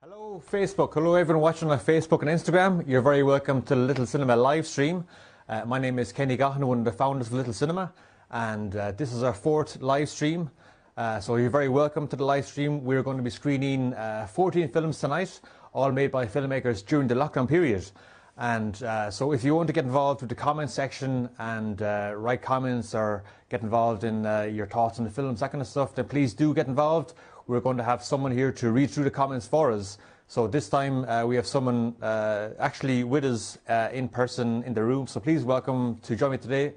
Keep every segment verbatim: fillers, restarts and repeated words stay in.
Hello Facebook, hello everyone watching on Facebook and Instagram. You're very welcome to Little Cinema live stream. Uh, my name is Kenny Gaughan, one of the founders of Little Cinema, and uh, this is our fourth live stream. Uh, so you're very welcome to the live stream. We're going to be screening uh, fourteen films tonight, all made by filmmakers during the lockdown period. And uh, so if you want to get involved with the comment section and uh, write comments or get involved in uh, your thoughts on the films, that kind of stuff, then please do get involved. We're going to have someone here to read through the comments for us. So this time uh, we have someone uh, actually with us uh, in person in the room. So please welcome to join me today,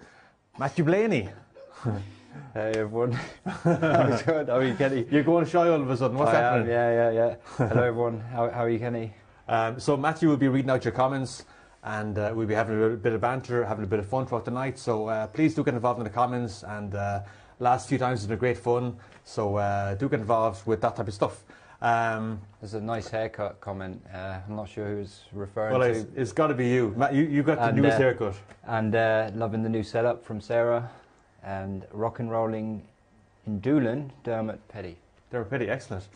Matthew Blaney. Hey everyone. How's it going? How are you, Kenny? You're going shy all of a sudden. What's I happening? Am. Yeah, yeah, yeah. Hello everyone. How, how are you, Kenny? Um, so Matthew will be reading out your comments, and uh, we'll be having a bit of banter, having a bit of fun throughout the night. So uh, please do get involved in the comments, and uh, last few times has been great fun, so uh, do get involved with that type of stuff. Um, There's a nice haircut comment. Uh, I'm not sure who's referring well, to. Well, it's, it's got to be you. Matt, you, you got and, the newest uh, haircut. And uh, loving the new setup from Sarah, and rock and rolling in Doolin, Dermot Petty. Dermot Petty, excellent.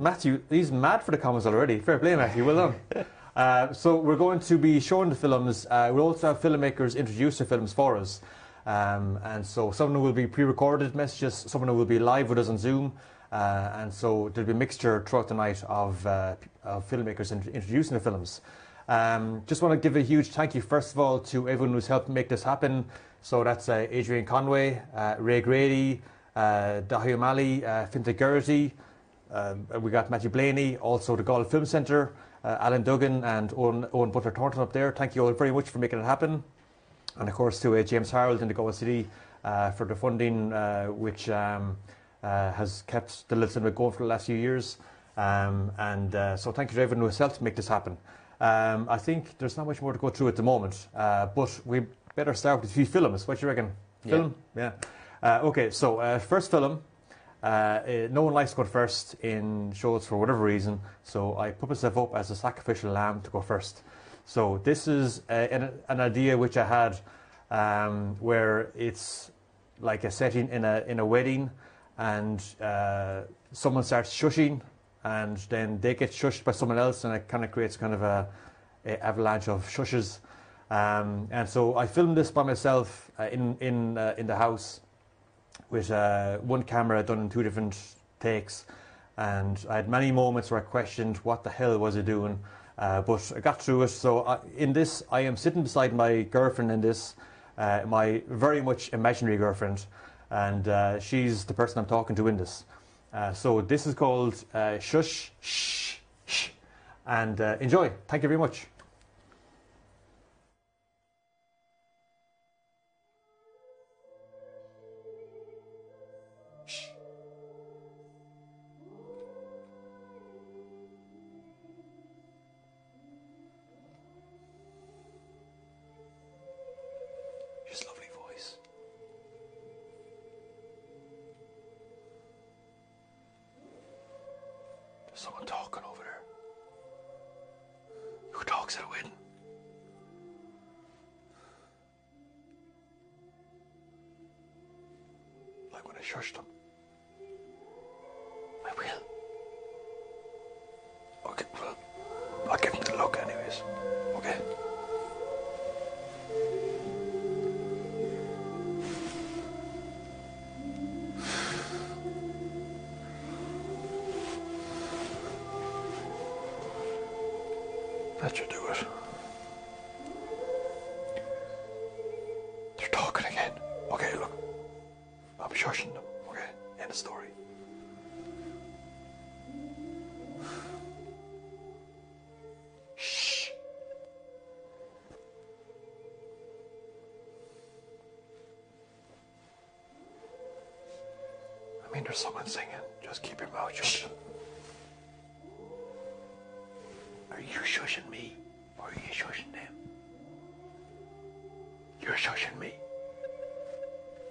Matthew, he's mad for the comments already. Fair play, Matthew. Well done. uh, so we're going to be showing the films. Uh, we'll also have filmmakers introduce their films for us. Um, and so some of them will be pre-recorded messages, some of them will be live with us on Zoom, uh, and so there'll be a mixture throughout the night of, uh, of filmmakers int introducing the films. Um, just want to give a huge thank you first of all to everyone who's helped make this happen. So that's uh, Adrian Conway, uh, Ray Grady, uh, Dahi O'Malley, uh, Fintan Geraghty, um, we got Matthew Blaney, also the Galway Film Centre, uh, Alan Duggan and Owen, Owen Butler Thornton up there. Thank you all very much for making it happen. And of course to uh, James Harold in the Galway City uh, for the funding uh, which um, uh, has kept the Little Cinema going for the last few years. Um, and uh, so thank you to everyone who has helped to make this happen. Um, I think there's not much more to go through at the moment, uh, but we better start with a few films. What do you reckon? Film? Yeah. yeah. Uh, okay, so uh, first film. Uh, no one likes to go first in shows for whatever reason, so I put myself up as a sacrificial lamb to go first. So this is a, an, an idea which I had, um, where it's like a setting in a in a wedding, and uh, someone starts shushing, and then they get shushed by someone else, and it kind of creates kind of a, a avalanche of shushes. Um, and so I filmed this by myself uh, in in uh, in the house, with uh, one camera done in two different takes, and I had many moments where I questioned what the hell was I doing. Uh, but I got through it. So I, in this, I am sitting beside my girlfriend in this, uh, my very much imaginary girlfriend, and uh, she's the person I'm talking to in this. Uh, so this is called uh, Shush, Shh, Shh, and uh, enjoy. Thank you very much. There's someone singing. Just keep your mouth shut. Shh. Are you shushing me, or are you shushing them? You're shushing me.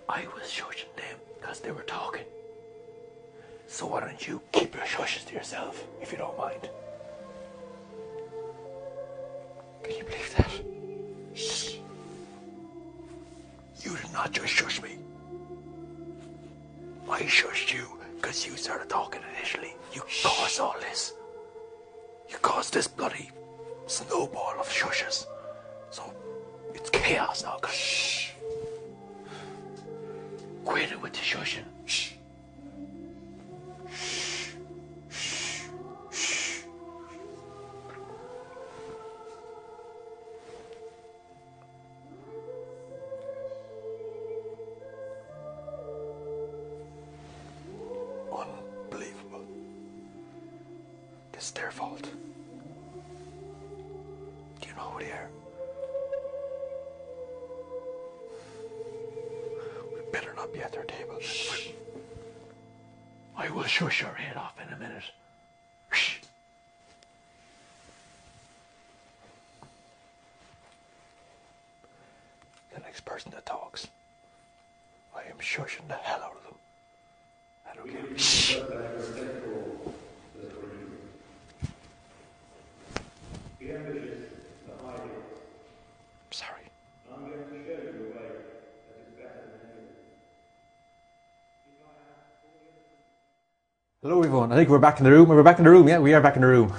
I was shushing them because they were talking. So why don't you keep your shushes to yourself, if you don't mind? Can you believe that? Shh. You did not just shush me. I shushed you because you started talking initially. You caused all this. you caused this bloody snowball of shushes. So it's chaos now, guys. Shh. Quit it with the shushing. Shh. Shh. Shh. Shh. Unbelievable. It's their fault. Do you know who they are? Better not be at their table. Shh. I will shush your head off in a minute. Shh. The next person that talks, I am shushing the hell out of them. I don't give a shh. Sorry. Hello everyone. I think we're back in the room. We're back in the room. Yeah, we are back in the room.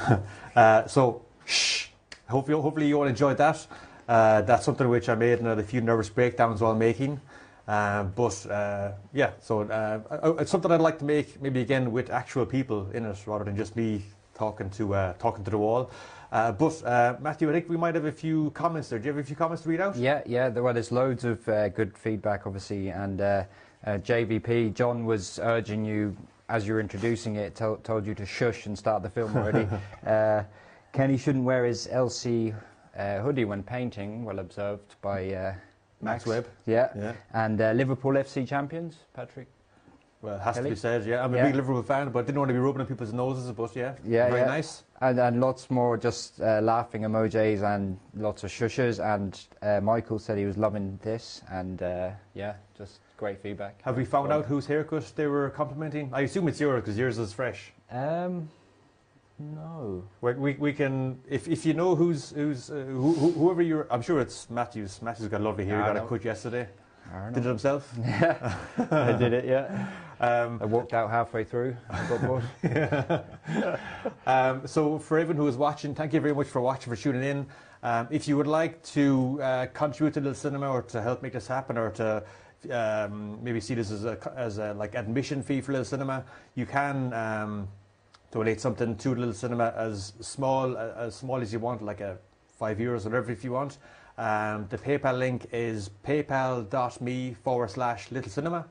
uh, so, shh. Hopefully, hopefully you all enjoyed that. Uh, that's something which I made and had a few nervous breakdowns while making. Uh, but uh, yeah, so uh, it's something I'd like to make maybe again with actual people in it rather than just me talking to uh, talking to the wall. Uh, but uh, Matthew, I think we might have a few comments there. Do you have a few comments to read out? Yeah, yeah. There, well, there's loads of uh, good feedback, obviously, and uh, uh, J V P John was urging you. As you're introducing it, to told you to shush and start the film already. uh, Kenny shouldn't wear his L C uh, hoodie when painting, well observed by uh, Max. Max Webb. Yeah, yeah. And uh, Liverpool F C champions, Patrick. Well, it has Kelly. To be said, yeah. I'm a yeah. big Liverpool fan, but I didn't want to be rubbing on people's noses, but yeah, yeah very yeah. nice. And, and lots more just uh, laughing emojis and lots of shushes, and uh, Michael said he was loving this, and uh, yeah, just... great feedback. Have we found well, out whose haircut they were complimenting? I assume it's yours because yours is fresh. Um, no. We we, we can if if you know who's who's uh, who, whoever you're. I'm sure it's Matthew's. Matthew's got a lovely hair. He got know. a cut yesterday. Did it himself. Yeah, I did it. Yeah. Um, I walked out halfway through. I got bored. Yeah. um, so for everyone who is watching, thank you very much for watching, for tuning in. Um, if you would like to uh, contribute to Little Cinema or to help make this happen or to Um, maybe see this as a as a like admission fee for Little Cinema. You can um, donate something to Little Cinema as small as small as you want, like a five euros or whatever if you want. Um, the PayPal link is paypal.me forward slash Little Cinema.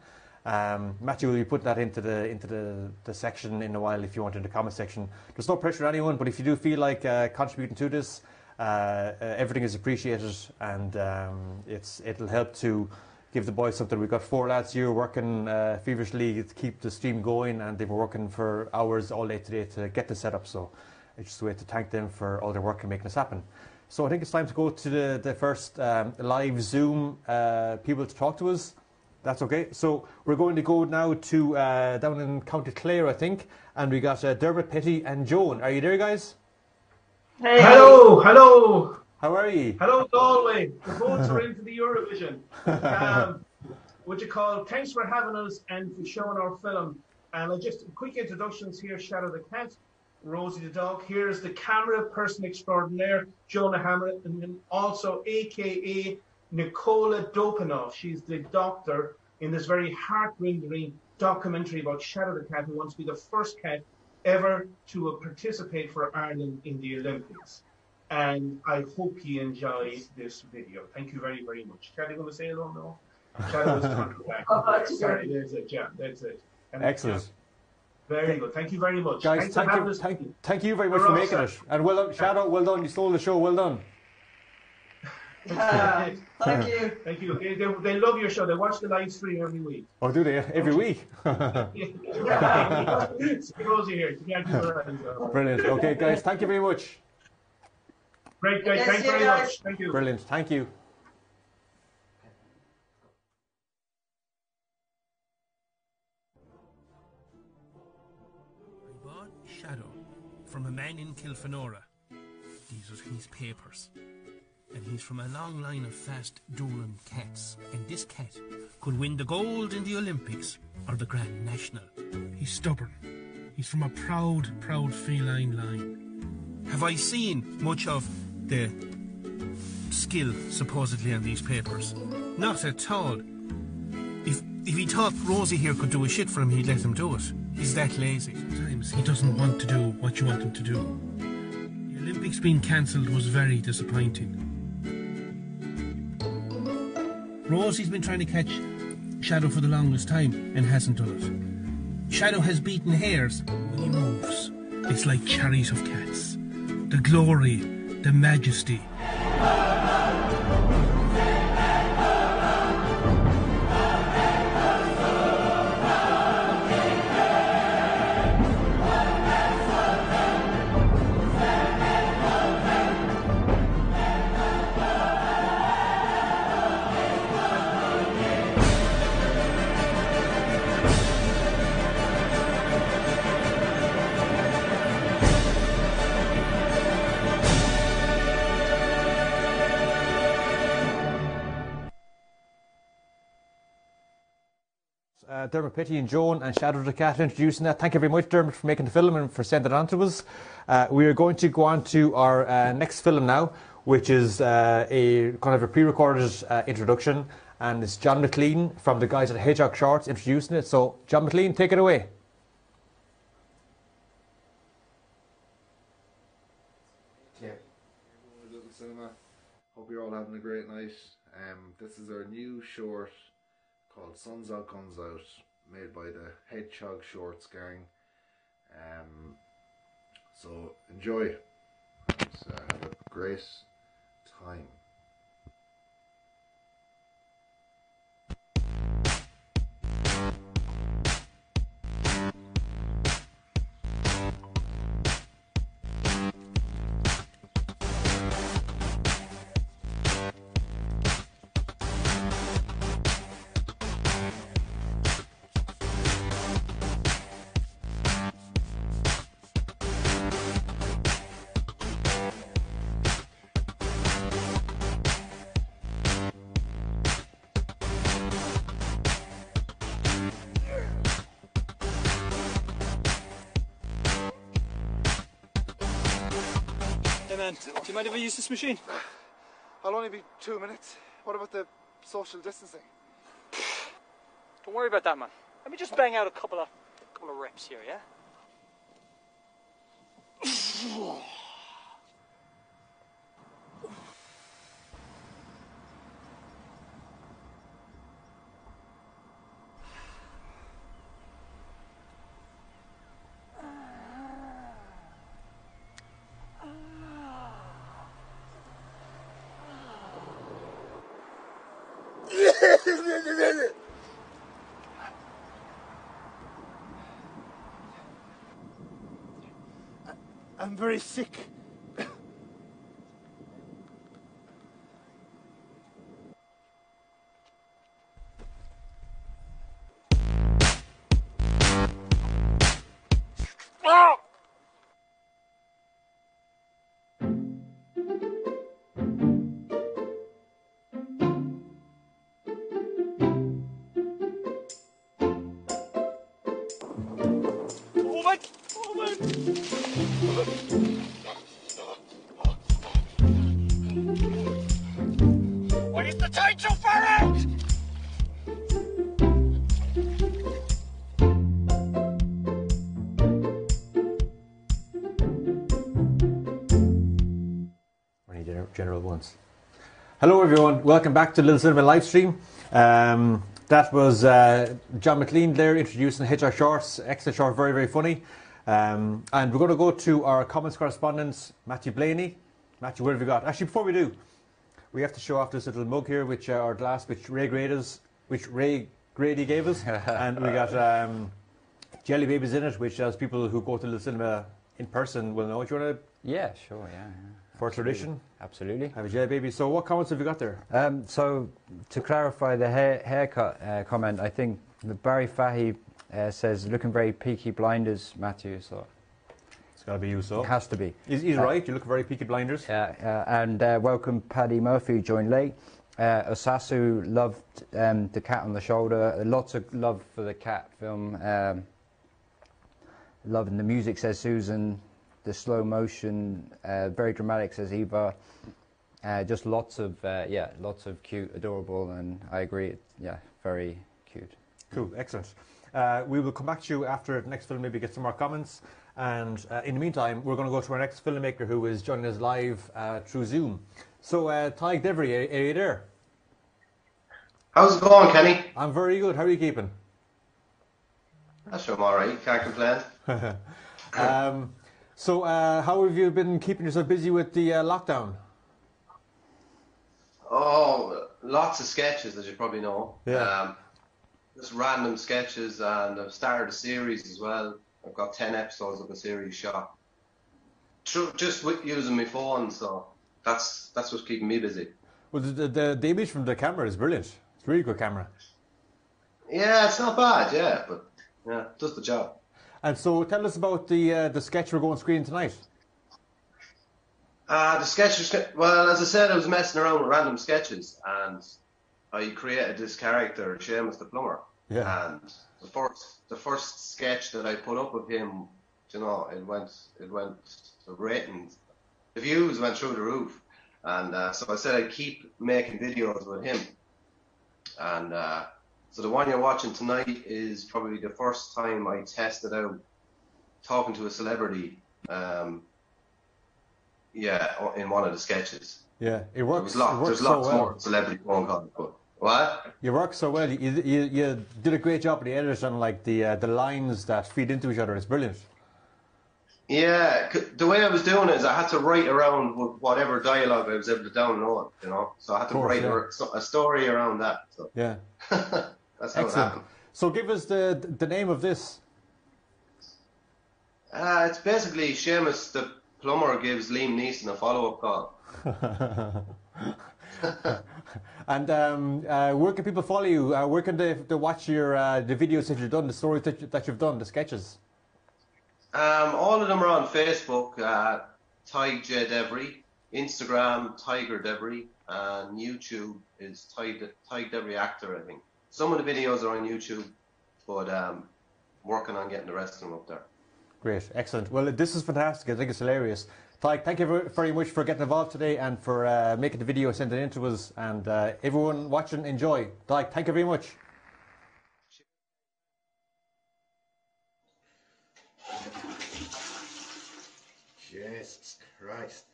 Um, Matthew will be putting that into the into the, the section in a while if you want in the comment section. There's no pressure on anyone, but if you do feel like uh, contributing to this, uh, uh, everything is appreciated and um, it's it'll help to. Give the boys something. We've got four lads here working uh, feverishly to keep the stream going, and they've been working for hours all day today to get this set up. So it's just a way to thank them for all their work and making this happen. So I think it's time to go to the, the first um, live Zoom uh, people to talk to us. That's okay. So we're going to go now to uh, down in County Clare, I think, and we got uh, Dermot Petty and Joan. Are you there, guys? Hey. Hello, hello. How are you? Hello, Galway. The votes are into the Eurovision. Um, what you call? Thanks for having us and for showing our film. And um, just quick introductions here: Shadow the Cat, Rosie the Dog. Here's the camera person extraordinaire, Jonah Hammer, and then also A K A Nicola Dopinov. She's the doctor in this very heart-rending documentary about Shadow the Cat, who wants to be the first cat ever to participate for Ireland in the Olympics. And I hope you enjoyed this video. Thank you very, very much. Shall I go to say hello now? Shall I go to Sorry, there's it, yeah, that's it. And excellent. It, yeah. Very thank, good. Thank you very much. Guys, thank you, thank, thank you very much for making it. And well done, Shadow, well done. You stole the show. Well done. Uh, thank you. Thank you. They, they, they love your show. They watch the live stream every week. Oh, do they? Every week? Brilliant. Okay, guys, thank you very much. Great, guys. Thanks very much. Thank you. Brilliant. Thank you. I bought Shadow from a man in Kilfenora. These are his papers. And he's from a long line of fast Durham cats. And this cat could win the gold in the Olympics or the Grand National. He's stubborn. He's from a proud, proud feline line. have I seen much of the skill supposedly on these papers? Not at all. If if he thought Rosie here could do a shit for him, he'd let him do it. He's that lazy. Sometimes he doesn't want to do what you want him to do. The Olympics being cancelled was very disappointing. Rosie's been trying to catch Shadow for the longest time and hasn't done it. Shadow has beaten hares when he moves. It's like chariot of cats. The glory, the majesty. Dermot Petty and Joan and Shadow the Cat introducing that. Thank you very much, Dermot, for making the film and for sending it on to us. Uh, we are going to go on to our uh, next film now, which is uh, a kind of a pre-recorded uh, introduction, and it's John McLean from the guys at Hedgehog Shorts introducing it. So, John McLean, take it away. Yeah. Little Cinema. Hope you're all having a great night. Um, this is our new short called Sun's Out Guns Out, made by the Hedgehog Shorts gang. Um, so enjoy and uh, have a great time. Do you mind if I use this machine? I'll only be two minutes. What about the social distancing? Don't worry about that, man. Let me just bang out a couple of, couple of reps here, yeah? I'm very sick. General ones. Hello everyone, welcome back to Little Cinema Livestream. Um, that was uh, John McLean there introducing Hedgehog Shorts. Excellent short, very very funny. Um, and we're going to go to our comments correspondent Matthew Blaney. Matthew, what have you got? Actually, before we do, we have to show off this little mug here, which uh, our glass, which Ray Grady's, which Ray Grady gave us, and we got um, jelly babies in it, which as people who go to Little Cinema in person will know. Do you want to? Yeah, sure, yeah. yeah. For absolutely. Tradition, absolutely. Have a jelly baby. So, what comments have you got there? Um, so, to clarify the hair, haircut uh, comment, I think Barry Fahy uh, says, "Looking very Peaky Blinders, Matthew." So, it's got to be you, so. It has to be. He's, he's uh, right. You look very Peaky Blinders. Yeah. Uh, uh, and uh, welcome, Paddy Murphy, joined late. Uh, Osasu loved um, The Cat on the Shoulder. Lots of love for the Cat film. Um, loving the music, says Susan. the slow motion, uh, very dramatic, says Eva. Uh, just lots of, uh, yeah, lots of cute, adorable, and I agree, yeah, very cute. Cool, excellent. Uh, we will come back to you after the next film, maybe get some more comments. And uh, in the meantime, we're going to go to our next filmmaker who is joining us live uh, through Zoom. So, uh, Tadhg Devery, are, are you there? How's it going, Kenny? I'm very good. How are you keeping? I'm sure I'm all right. Can't complain. um, so, uh, how have you been keeping yourself busy with the uh, lockdown? Oh, lots of sketches, as you probably know. Yeah. Um, just random sketches, and I've started a series as well. I've got ten episodes of a series shot. Just using my phone, so that's that's what's keeping me busy. Well, the, the, the image from the camera is brilliant. It's a really good camera. Yeah, it's not bad, yeah, but yeah, does the job. And so tell us about the uh, the sketch we're going to screen tonight. Uh, the sketch, well, as I said, I was messing around with random sketches, and I created this character, Seamus the Plumber. Yeah. And the first, the first sketch that I put up of him, you know, it went, it went, the rating, the views went through the roof, and uh, so I said I'd keep making videos with him, and uh, so the one you're watching tonight is probably the first time I tested out talking to a celebrity. Um, Yeah, in one of the sketches. Yeah, it works. There's lots, lots more celebrity phone calls. What? You work so well. You, you you did a great job with the editors and like the uh, the lines that feed into each other. It's brilliant. Yeah, the way I was doing it is I had to write around whatever dialogue I was able to download. You know, so I had to course, write yeah. a story around that. So. Yeah, that's how Excellent. It happened. So give us the the name of this. Uh, it's basically Seamus the Plumber gives Liam Neeson a follow-up call. And um, uh, where can people follow you? Uh, where can they, they watch your uh, the videos that you've done, the stories that, you, that you've done, the sketches? Um, all of them are on Facebook, uh, Tadhg J Devery, Instagram Tadhg Devery, and YouTube is Tadhg Devery Actor, I think. Some of the videos are on YouTube, but um, working on getting the rest of them up there. Great, excellent. Well, this is fantastic. I think it's hilarious. Tadhg, thank you very much for getting involved today and for uh, making the video, sending it in to us. And uh, everyone watching, enjoy. Tadhg, thank you very much. Jesus Christ.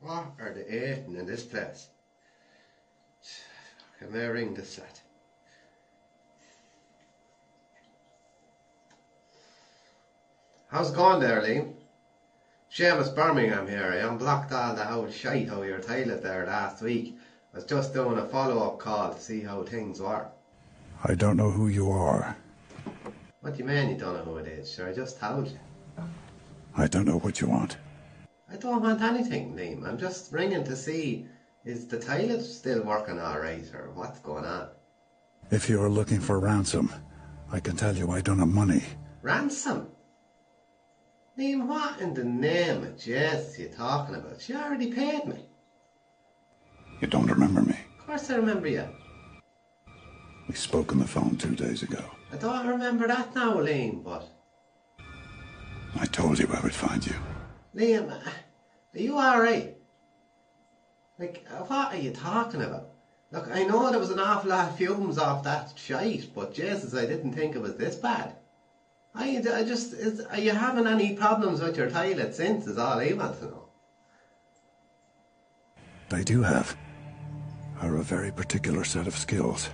What are they eating in this place? Can they ring the set? How's it going there, Liam? Seamus Birmingham here. I unblocked all the old shite out of your toilet there last week. I was just doing a follow-up call to see how things were. I don't know who you are. What do you mean you don't know who it is? Sure, I just told you. I don't know what you want. I don't want anything, Liam. I'm just ringing to see, is the toilet still working all right, or what's going on? If you are looking for ransom, I can tell you I don't have money. Ransom? Liam, what in the name of Jesus are you talking about? You already paid me. You don't remember me? Of course I remember you. We spoke on the phone two days ago. I don't remember that now, Liam, but... I told you I would find you. Liam, are you alright? Like, what are you talking about? Look, I know there was an awful lot of fumes off that shite, but Jesus, I didn't think it was this bad. I, I just, is, are you having any problems with your toilet since, is all I want to know. They do have. Are a very particular set of skills.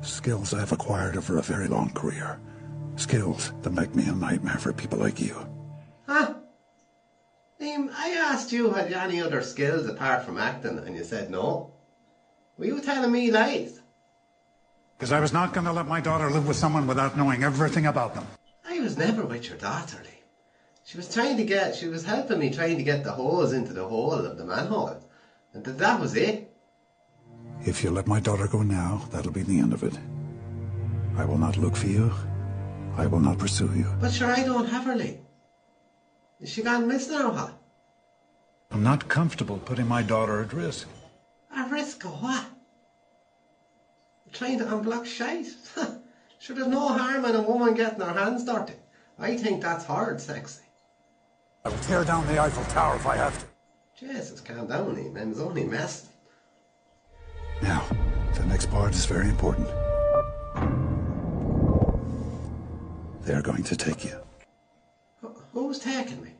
Skills I've acquired over a very long career. Skills that make me a nightmare for people like you. Huh? Liam, I asked you had you any other skills apart from acting and you said no. Were you telling me lies? Because I was not going to let my daughter live with someone without knowing everything about them. I was never with your daughter, Liam. She was trying to get, she was helping me trying to get the hose into the hole of the manhole. And th that was it. If you let my daughter go now, that'll be the end of it. I will not look for you. I will not pursue you. But sure, I don't have her, Liam. Is she gone missing or what? I'm not comfortable putting my daughter at risk. At risk of what? I'm trying to unblock shite. Sure, there's no harm in a woman getting her hands dirty. I think that's hard sexy. I will tear down the Eiffel Tower if I have to. Jesus, calm down, he man. It's only mess. Now, the next part is very important. They're going to take you. Who's taking me?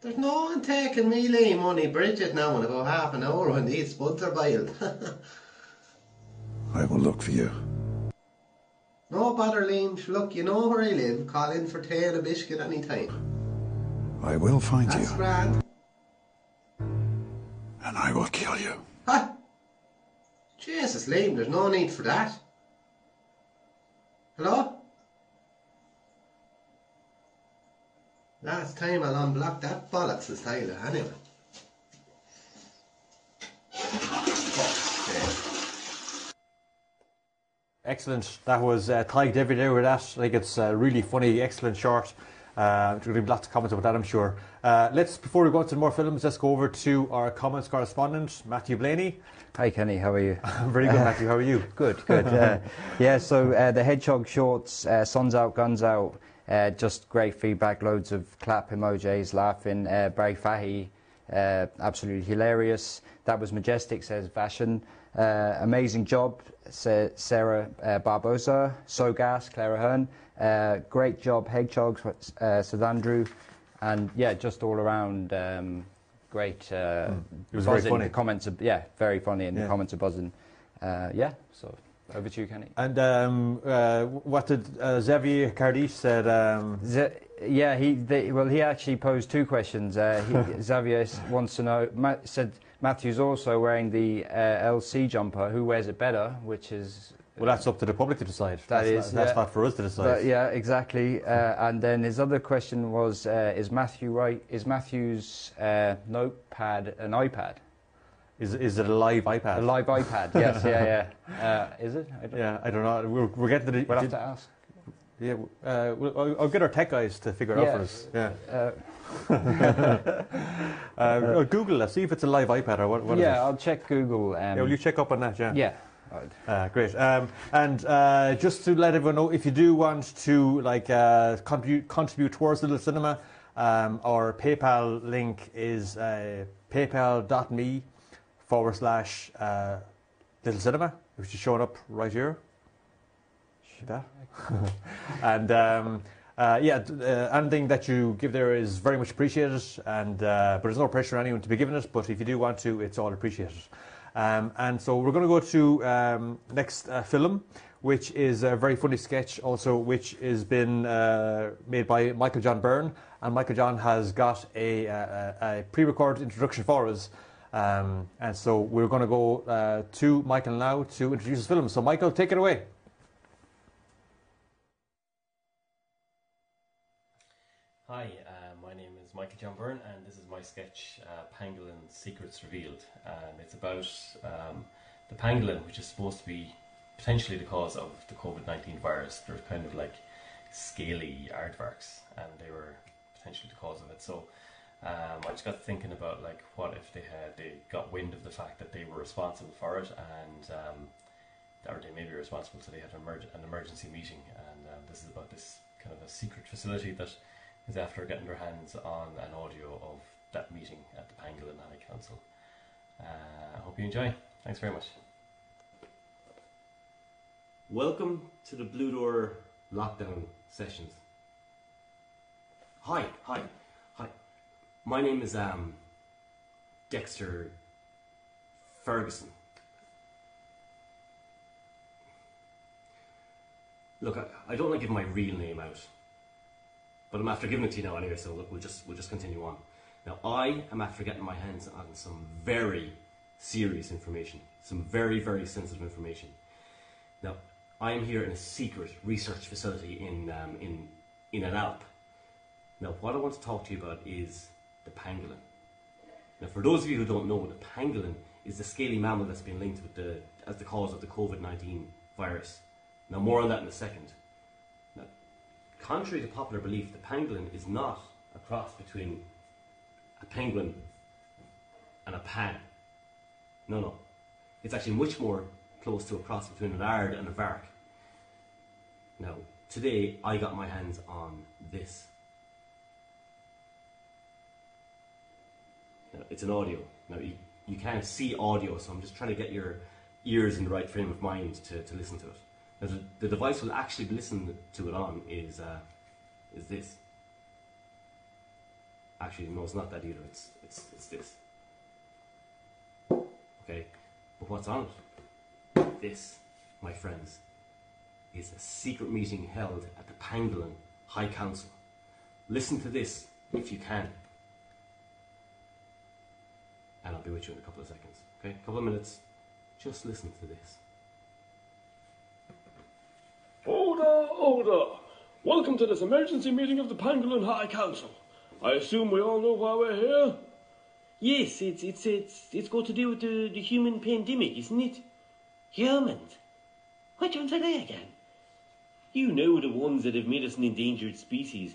There's no one taking me, Liam, only Bridget now in about half an hour when these spuds are boiled. I will look for you. No bother, Liam. Look, you know where I live. Call in for tea and a biscuit any time. I will find That's you. That's grand. And I will kill you. Huh? Jesus, Liam, there's no need for that. Hello? Last time I'll unblock that bollocks is Tyler, anyway. Excellent. That was uh, Tadhg Devery there with that. I think it's uh, really funny, excellent short. Uh, there's going to be lots of comments about that, I'm sure. Uh, let's, before we go on to more films, let's go over to our comments correspondent, Matthew Blaney. Hi, Kenny. How are you? Very good, Matthew. How are you? Good, good. Uh, yeah, so uh, the Hedgehog Shorts, uh, Sun's Out, Guns Out. Uh, just great feedback, loads of clap emojis, laughing. Uh, Barry Fahey, uh, absolutely hilarious. That was majestic, says Vashan. Uh, amazing job, says Sarah uh, Barbosa. So gas, Clara Hearn. Uh, great job, Hedgehog, uh, says Andrew. And yeah, just all around um, great. Uh, mm. It was very funny. The comments are, yeah, very funny, and yeah. The comments are buzzing. Uh, yeah, so. Over to you, Kenny. And um, uh, what did uh, Xavier Cardiche said? Um... Yeah, he they, well, he actually posed two questions. Uh, he, Xavier wants to know. Ma said Matthew's also wearing the uh, L C jumper. Who wears it better? Which is well, that's up to the public to decide. That that's is not, that's yeah, not for us to decide. But, yeah, exactly. Uh, and then his other question was: uh, Is Matthew right? Is Matthew's uh, notepad an iPad? Is, is it a live iPad? A live iPad, yes, yeah, yeah. Uh, is it? I don't yeah, know. I don't know. We're, we're getting to the... We'll have to ask. Yeah, uh, we'll, I'll get our tech guys to figure it yeah. out for us. Yeah. Uh, uh, Google it, see if it's a live iPad or what, what yeah, is it? Yeah, I'll check Google. Um, yeah, will you check up on that, yeah? Yeah. Uh, great. Um, and uh, just to let everyone know, if you do want to like uh, contribute, contribute towards Little Cinema, um, our PayPal link is uh, paypal dot me. forward slash uh, Little Cinema, which is showing up right here. That. and um, uh, yeah, uh, anything that you give there is very much appreciated, and uh, but there's no pressure on anyone to be giving it, but if you do want to, it's all appreciated. Um, and so we're going to go to um, next uh, film, which is a very funny sketch also, which has been uh, made by Michael John Byrne, and Michael John has got a, a, a pre-recorded introduction for us. Um, and so we're going to go uh, to Michael now to introduce his film. So Michael, take it away. Hi, uh, my name is Michael John Byrne, and this is my sketch, uh, Pangolin Secrets Revealed. Um, it's about um, the pangolin, which is supposed to be potentially the cause of the COVID nineteen virus. They're kind of like scaly aardvarks, and they were potentially the cause of it. So. Um, I just got thinking about like what if they had they got wind of the fact that they were responsible for it, and um, or they may be responsible, so they had an, emerg an emergency meeting, and um, this is about this kind of a secret facility that is after getting their hands on an audio of that meeting at the Pangolin High Council. Uh, I hope you enjoy. Thanks very much. Welcome to the Blue Door lockdown sessions. Hi, hi. My name is um, Dexter Ferguson. Look, I, I don't want to give my real name out, but I'm after giving it to you now anyway. So look, we'll just we'll just continue on. Now, I am after getting my hands on some very serious information, some very very sensitive information. Now, I am here in a secret research facility in um, in in an Alp. Now, what I want to talk to you about is the pangolin. Now, for those of you who don't know, the pangolin is the scaly mammal that's been linked with the as the cause of the COVID nineteen virus. Now, more on that in a second. Now, contrary to popular belief, the pangolin is not a cross between a penguin and a pan. No, no. It's actually much more close to a cross between an ard and a vark. Now, today I got my hands on this. it's an audio. Now, you, you can't see audio, so I'm just trying to get your ears in the right frame of mind to, to listen to it. Now, the, the device we'll actually listen to it on is uh, is this. Actually, no, it's not that either. It's it's it's this. Okay, but what's on it? This, my friends, is a secret meeting held at the Pangolin High Council. Listen to this if you can, and I'll be with you in a couple of seconds. Okay, a couple of minutes. Just listen to this. Order, order! Welcome to this emergency meeting of the Pangolin High Council. I assume we all know why we're here? Yes, it's it's it's it's got to do with the, the human pandemic, isn't it? Humans. Which ones are they again? You know, the ones that have made us an endangered species.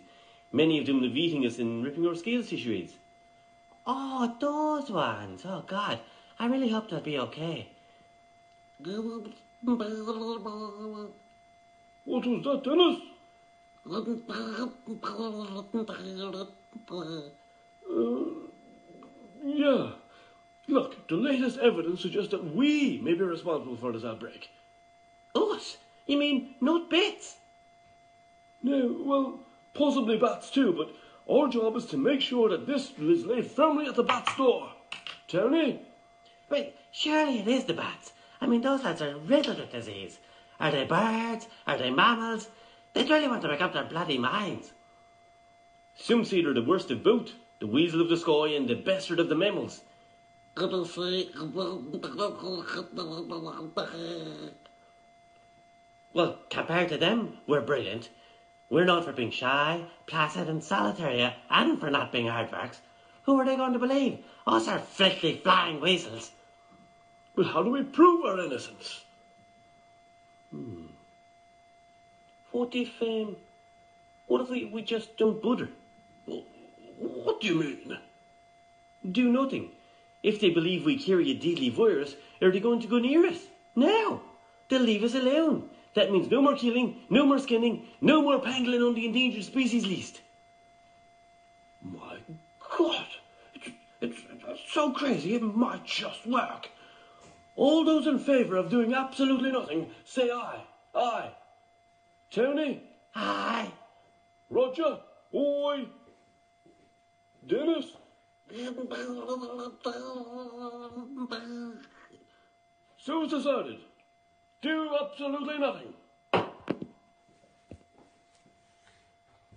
Many of them live eating us and ripping our scales to shreds. Oh, those ones. Oh, God. I really hope they'll be okay. What was that, Dennis? Uh, yeah. Look, the latest evidence suggests that we may be responsible for this outbreak. Us? You mean not bats? No, well, possibly bats too, but our job is to make sure that this is laid firmly at the bat's door. Tony? Wait, surely it is the bats. I mean, those lads are riddled with disease. Are they birds? Are they mammals? They really want to make up their bloody minds. Some seed are the worst of both, the weasel of the sky and the bastard of the mammals. Well, compared to them, we're brilliant. We're known for being shy, placid and solitary, and for not being hardworks. Who are they going to believe? Us are flickly flying weasels. But how do we prove our innocence? Hmm. What if, um, what if we, we just don't bother? What do you mean? Do nothing. If they believe we carry a deadly virus, are they going to go near us? No! They'll leave us alone. That means no more killing, no more skinning, no more pangolin on the endangered species list. My God! It's, it's, it's so crazy, it might just work. All those in favour of doing absolutely nothing, say aye. Aye. Tony? Aye. Roger? Oi. Dennis? So it's decided. Do absolutely nothing.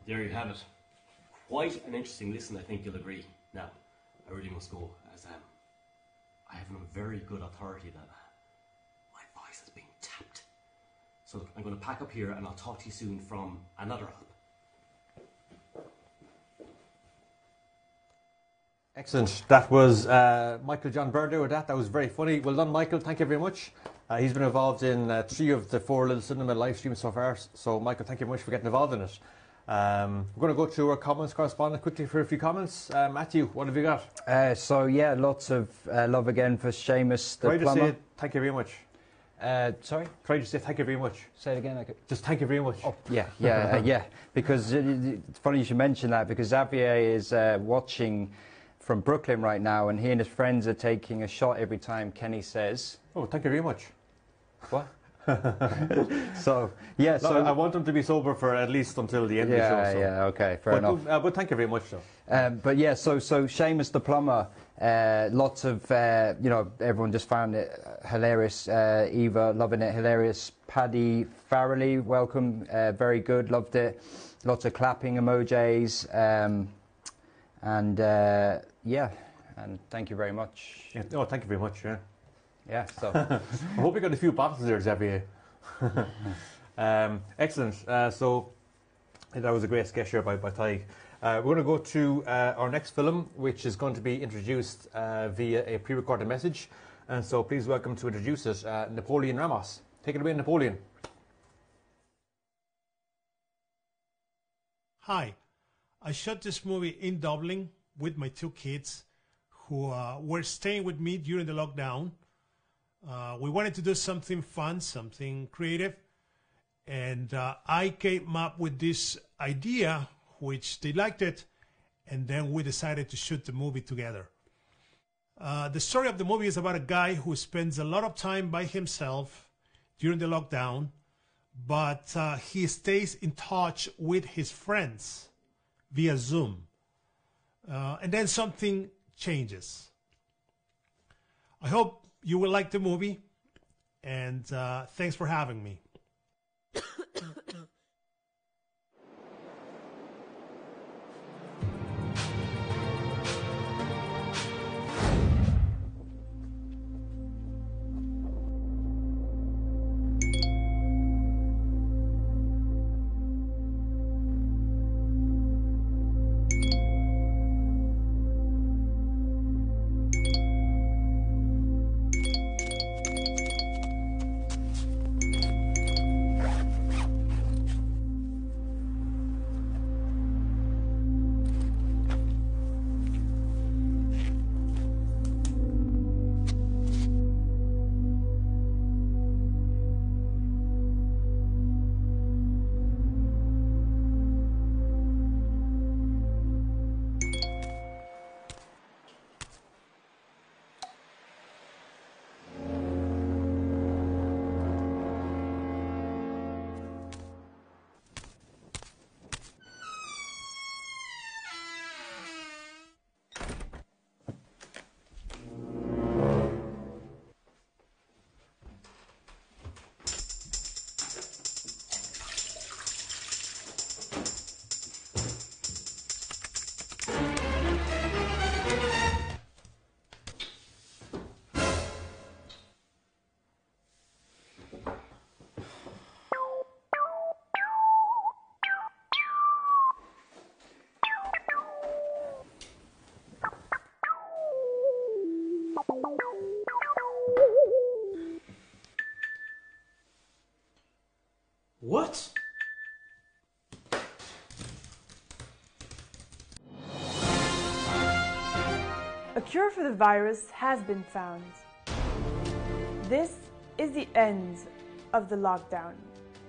There you have it. Quite an interesting listen, I think you'll agree. Now, I really must go, as um, I have on very good authority that my voice has been tapped. So look, I'm going to pack up here and I'll talk to you soon from another hub. Excellent. That was uh, Michael John Byrne with that. That was very funny. Well done, Michael. Thank you very much. Uh, he's been involved in uh, three of the four Little Cinema live streams so far. So, Michael, thank you very much for getting involved in it. Um, we're going to go through our comments correspondent quickly for a few comments. Uh, Matthew, what have you got? Uh, so, yeah, lots of uh, love again for Seamus the Plumber. Try to say thank you very much. Uh, sorry? Try to say thank you very much. Say it again. I could... Just thank you very much. Oh, yeah, yeah, uh, yeah. Because it's funny you should mention that, because Xavier is uh, watching from Brooklyn right now, and he and his friends are taking a shot every time Kenny says... Oh, thank you very much. What? So, yeah, no, so... I want them to be sober for at least until the end yeah, of the show. So. Yeah, okay, fair but, enough. Uh, but thank you very much, though. Um, but, yeah, so so Seamus the Plumber, uh, lots of, uh, you know, everyone just found it hilarious. Uh, Eva, loving it, hilarious. Paddy Farrelly, welcome, uh, very good, loved it. Lots of clapping emojis, um, and, uh, yeah, and thank you very much. Yeah. Oh, thank you very much, yeah. Yeah, so I hope we got a few bottles there, Xavier. um, excellent. Uh, so that was a great sketch here by, by Tadhg. Uh, we're going to go to uh, our next film, which is going to be introduced uh, via a pre-recorded message. And so please welcome to introduce us, uh, Napoleon Ramos. Take it away, Napoleon. Hi. I shot this movie in Dublin with my two kids who uh, were staying with me during the lockdown. Uh, we wanted to do something fun, something creative, and uh, I came up with this idea, which they liked it, and then we decided to shoot the movie together. Uh, the story of the movie is about a guy who spends a lot of time by himself during the lockdown, but uh, he stays in touch with his friends via Zoom. Uh, and then something changes. I hope you will like the movie, and uh, thanks for having me. What? A cure for the virus has been found. This is the end of the lockdown.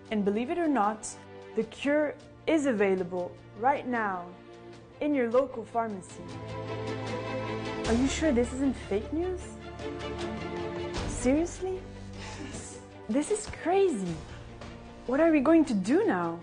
And believe it or not, the cure is available right now in your local pharmacy. Are you sure this isn't fake news? Seriously? Yes. This is crazy. What are we going to do now?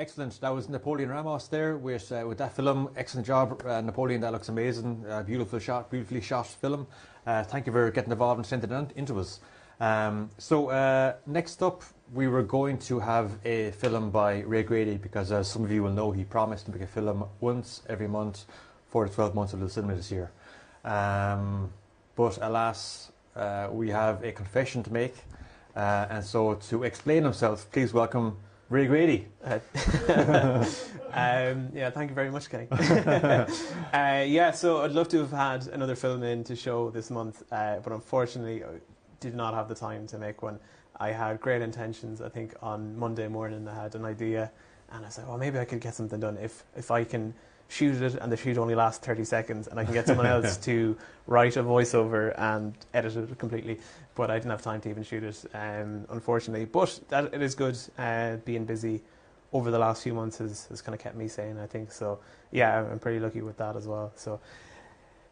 Excellent. That was Napoleon Ramos there with, uh, with that film. Excellent job, uh, Napoleon. That looks amazing. Uh, beautiful shot, beautifully shot film. Uh, thank you for getting involved and sending it into us. Um, so uh, next up, we were going to have a film by Ray Grady because, as some of you will know, he promised to make a film once every month for the twelve months of Little Cinema this year. Um, but alas, uh, we have a confession to make, uh, and so to explain himself, please welcome Ray Grady. Uh, um, yeah, thank you very much, Kenny. uh, yeah, so I'd love to have had another film in to show this month, uh, but unfortunately I did not have the time to make one. I had great intentions. I think on Monday morning I had an idea, and I said, well, maybe I could get something done if, if I can shoot it and the shoot only lasts thirty seconds and I can get someone else to write a voiceover and edit it completely, but I didn't have time to even shoot it, um, unfortunately. But that, it is good. Uh, being busy over the last few months has, has kind of kept me sane, I think. So yeah, I'm pretty lucky with that as well. So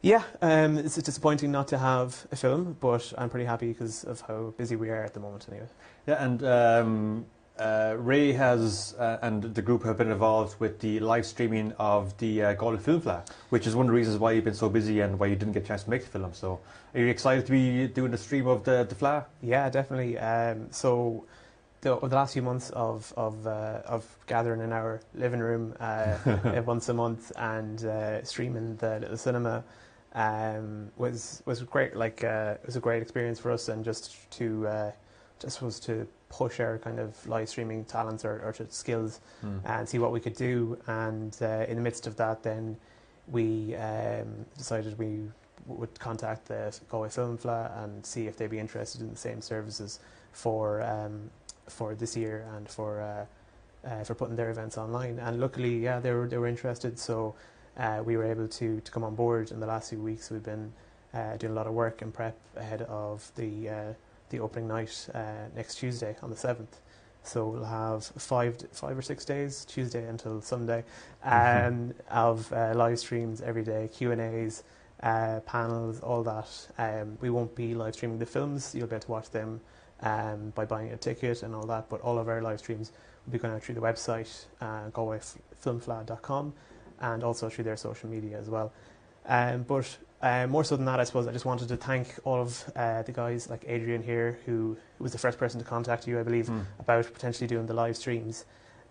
yeah, um, it's disappointing not to have a film, but I'm pretty happy because of how busy we are at the moment anyway. Yeah, and um Uh, Ray has uh, and the group have been involved with the live streaming of the uh, Galway Film Fair, which is one of the reasons why you've been so busy and why you didn't get a chance to make the film. So are you excited to be doing the stream of the, the Fair? Yeah, definitely. Um, so the, over the last few months of, of, uh, of gathering in our living room uh, once a month and uh, streaming the Little Cinema um, was, was great. Like, uh, it was a great experience for us, and just to uh, just was to push our kind of live streaming talents or, or skills mm. and see what we could do. And uh, in the midst of that, then we um, decided we would contact the Galway Film Fla and see if they'd be interested in the same services for um, for this year and for uh, uh, for putting their events online. And luckily, yeah, they were they were interested. So uh, we were able to to come on board. In the last few weeks, we've been uh, doing a lot of work and prep ahead of the uh, the opening night uh, next Tuesday on the seventh. So we'll have five, five or six days, Tuesday until Sunday, um, mm-hmm. of uh, live streams every day, Q and A's, uh, panels, all that. Um, we won't be live streaming the films. You'll get to watch them um, by buying a ticket and all that. But all of our live streams will be going out through the website, uh, galway film fla dot com, and also through their social media as well. Um, but uh, more so than that, I suppose I just wanted to thank all of uh, the guys like Adrian here, who was the first person to contact you, I believe, mm. about potentially doing the live streams.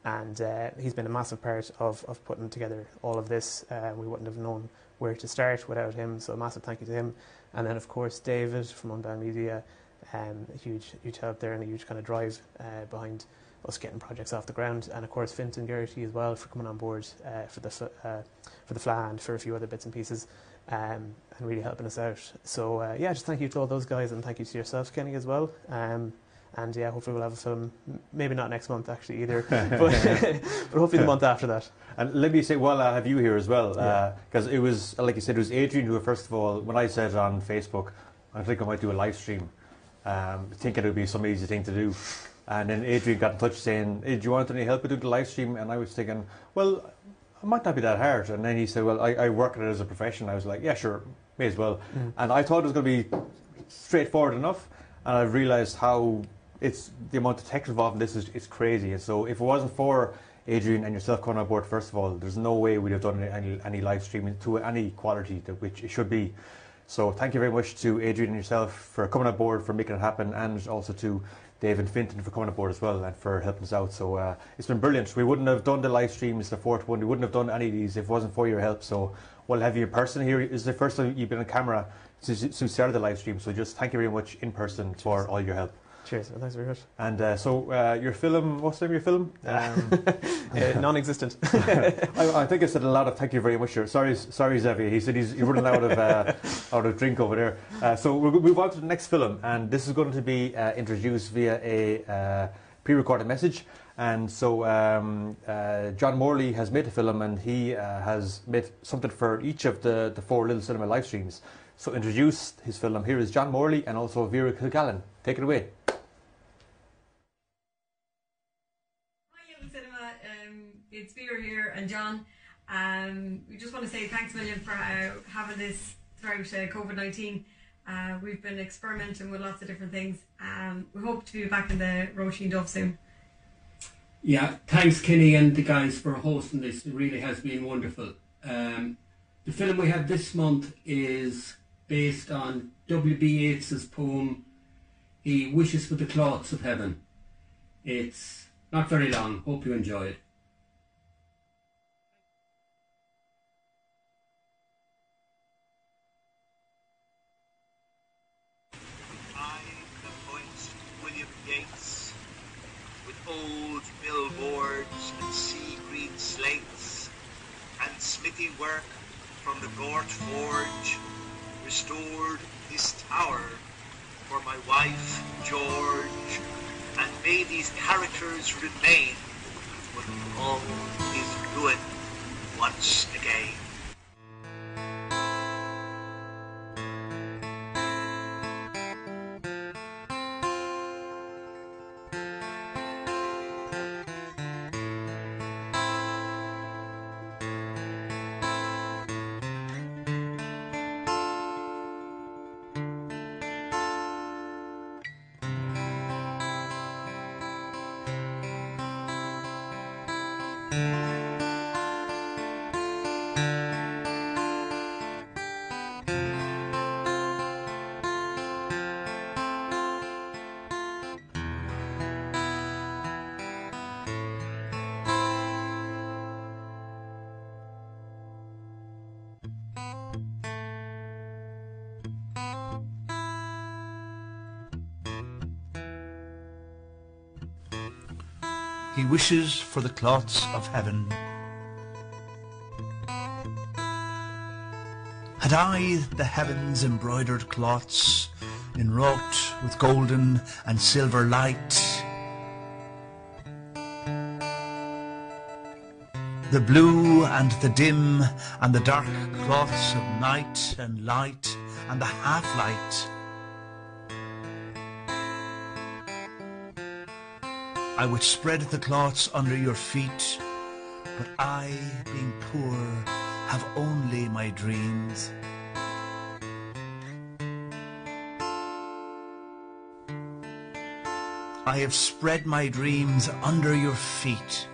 And uh, he's been a massive part of, of putting together all of this. Uh, we wouldn't have known where to start without him, so a massive thank you to him. And then, of course, David from Unbound Media, um, a huge, huge help there and a huge kind of drive uh, behind us getting projects off the ground, and of course Fintan Geraghty as well for coming on board uh, for the uh, for the F L A and for a few other bits and pieces, um, and really helping us out. So uh, yeah, just thank you to all those guys, and thank you to yourself, Kenny, as well. Um, and yeah, hopefully we'll have a film, maybe not next month actually either, but, but hopefully the month after that. And let me say, while I have you here as well, because yeah. uh, it was, like you said, it was Adrian who, first of all, when I said on Facebook, I think I might do a live stream, um, thinking it would be some easy thing to do. And then Adrian got in touch saying, hey, do you want any help with the live stream? And I was thinking, well, it might not be that hard. And then he said, well, I, I work at it as a profession. I was like, yeah, sure, may as well. Mm. And I thought it was going to be straightforward enough. And I've realised how it's the amount of tech involved in this is it's crazy. And so if it wasn't for Adrian and yourself coming on board, first of all, there's no way we'd have done any, any live streaming to any quality that which it should be. So thank you very much to Adrian and yourself for coming on board, for making it happen, and also to Dave and Fintan for coming aboard as well and for helping us out. So uh, it's been brilliant. We wouldn't have done the live stream, it's the fourth one. We wouldn't have done any of these if it wasn't for your help. So we'll have you in person here. It's the first time you've been on camera since you started the live stream. So just thank you very much in person Cheers. For all your help. Cheers. Well, thanks very much. And uh, so uh, your film, what's the name of your film? Um, uh, non-existent. I, I think I said a lot of thank you very much here. Sorry, sorry, Xavier. He said he's running out of uh, out of drink over there. Uh, so we'll move on to the next film, and this is going to be uh, introduced via a uh, pre-recorded message. And so um, uh, John Morley has made the film, and he uh, has made something for each of the the four Little Cinema live streams. So introduced his film. Here is John Morley and also Vera Kilgallen. Take it away. It's Vera here and John. Um, we just want to say thanks a million for uh, having this throughout uh, COVID nineteen. Uh, we've been experimenting with lots of different things. Um, we hope to be back in the Roisin Dubh soon. Yeah, thanks Kenny and the guys for hosting this. It really has been wonderful. Um, the film we have this month is based on W B Yeats's poem, He Wishes for the Cloths of Heaven. It's not very long. Hope you enjoy it. Work from the Gort Forge restored this tower for my wife George, and may these characters remain when all is ruined once again. He wishes for the cloths of heaven. Had I the heavens embroidered cloths, enwrought with golden and silver light, the blue and the dim and the dark cloths of night and light and the half-light, I would spread the cloths under your feet, but I, being poor, have only my dreams. I have spread my dreams under your feet.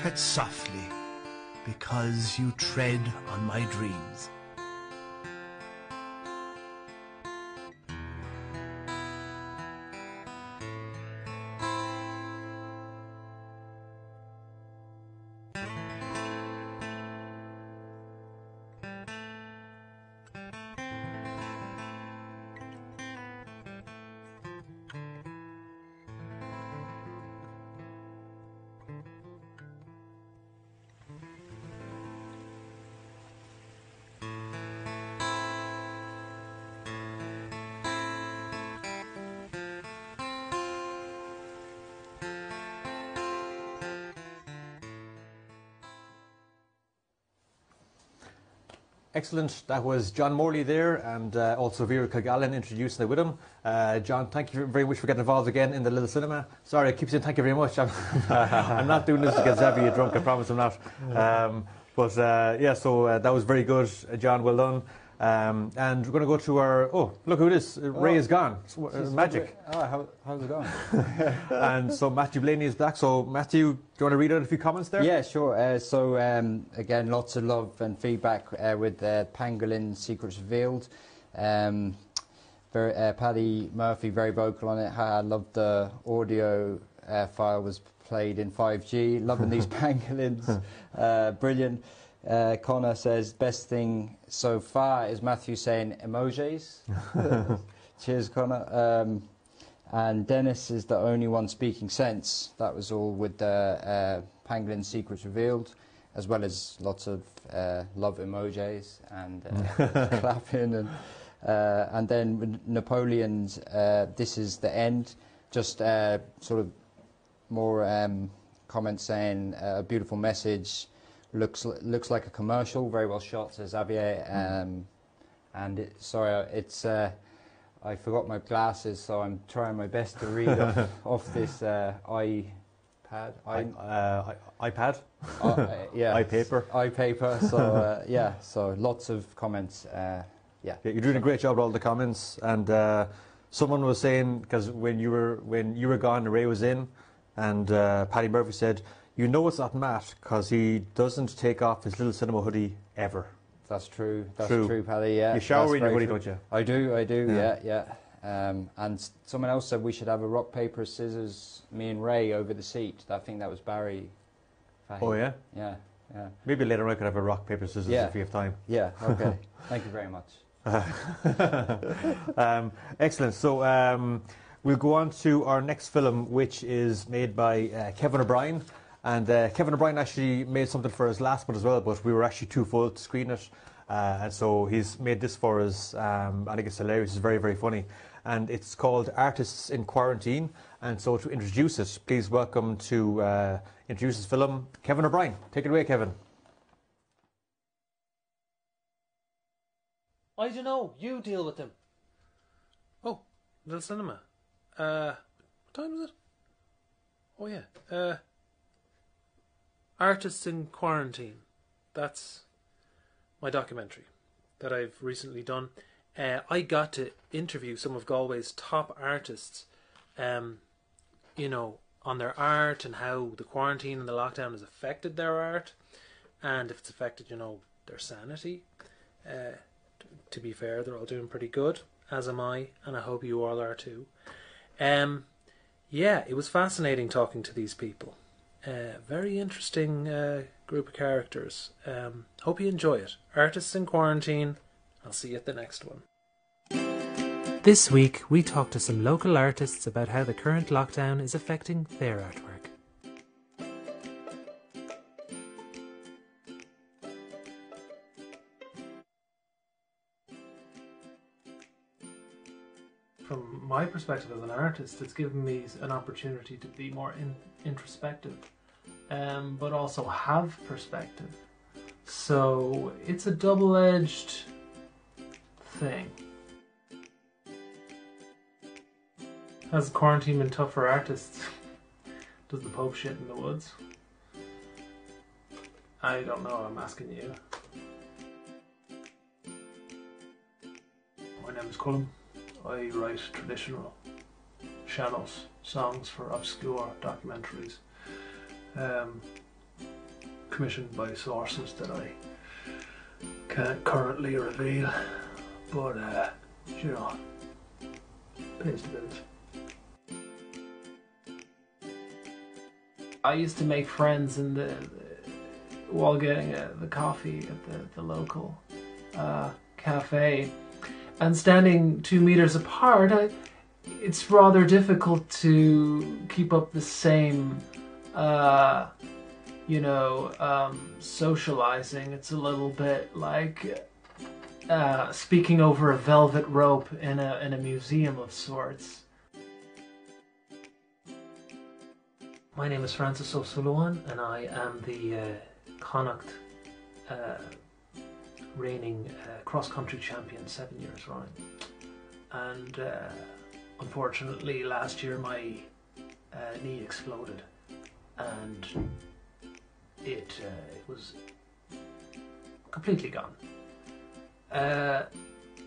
Tread softly, because you tread on my dreams. Excellent. That was John Morley there, and uh, also Vera Kilgallen introducing it with him. Uh, John, thank you very much for getting involved again in the Little Cinema. Sorry, I keep saying thank you very much. I'm, I'm not doing this to get Zabby drunk, I promise I'm not. Um, but uh, yeah, so uh, that was very good, uh, John, well done. Um, and we're going to go to our... Oh, look who it is. Uh, Ray oh, is gone. It's, it's magic. Oh, how, how's it going? And so Matthew Blaney is back. So Matthew, do you want to read out a few comments there? Yeah, sure. Uh, so um, again, lots of love and feedback uh, with uh, Pangolin Secrets Revealed. Um, very, uh, Paddy Murphy, very vocal on it. I love the audio uh, file was played in five G. Loving these pangolins. Uh, brilliant. Uh, Connor says, best thing so far is Matthew saying emojis. Cheers, Connor. Um, and Dennis is the only one speaking sense. That was all with the uh, Pangolin Secrets Revealed, as well as lots of uh, love emojis and uh, clapping. And, uh, and then Napoleon's uh, This Is The End, just uh, sort of more um, comments saying uh, a beautiful message. Looks looks like a commercial, very well shot, says Xavier. Um, and it, sorry, it's uh, I forgot my glasses, so I'm trying my best to read off, off this uh, iPad. I, uh, I, iPad. Uh, yeah. iPaper. iPaper. So uh, yeah, so lots of comments. Uh, yeah. yeah, you're doing a great job with all the comments. And uh, someone was saying, because when you were when you were gone, Ray was in, and uh, Paddy Murphy said, you know it's not Matt because he doesn't take off his Little Cinema hoodie ever. That's true. That's true, true Paddy. Yeah. You shower in your hoodie, true. Don't you? I do. I do. Yeah, yeah. yeah. Um, and someone else said we should have a rock paper scissors, me and Ray over the seat. I think that was Barry. Fahey. Oh yeah. Yeah, yeah. Maybe later I could have a rock paper scissors yeah. if we have time. Yeah. Okay. Thank you very much. um, excellent. So. Um, we'll go on to our next film, which is made by uh, Kevin O'Brien. And uh, Kevin O'Brien actually made something for us last month as well, but we were actually too full to screen it. Uh, and so he's made this for us. Um, I think it's hilarious. It's very, very funny. And it's called Artists in Quarantine. And so to introduce it, please welcome to uh, introduce this film, Kevin O'Brien. Take it away, Kevin. I don't know. You deal with them. Oh, Little Cinema. Uh, what time is it? Oh yeah. Uh, Artists in Quarantine. That's my documentary that I've recently done. Uh, I got to interview some of Galway's top artists, um, you know, on their art and how the quarantine and the lockdown has affected their art, and if it's affected, you know, their sanity. Uh, t to be fair, they're all doing pretty good, as am I, and I hope you all are too. Um, yeah, it was fascinating talking to these people. Uh, very interesting uh, group of characters. Um, hope you enjoy it. Artists in Quarantine. I'll see you at the next one. This week, we talked to some local artists about how the current lockdown is affecting their artwork. from my perspective as an artist, it's given me an opportunity to be more in, introspective, um, but also have perspective. So it's a double-edged thing. Has quarantine been tough for artists? Does the Pope shit in the woods? I don't know, I'm asking you. My name is Colm. I write traditional channels, songs for obscure documentaries, um, commissioned by sources that I can't currently reveal, but uh, you know, pays the bills. I used to make friends in the, the while getting uh, the coffee at the, the local uh, cafe, and standing two meters apart, I, it's rather difficult to keep up the same, uh, you know, um, socializing. It's a little bit like uh, speaking over a velvet rope in a in a museum of sorts. My name is Francis O'Sullivan, and I am the uh, Connacht uh, reigning uh, cross-country champion seven years running. And uh, unfortunately last year my uh, knee exploded, and it, uh, it was completely gone. Uh,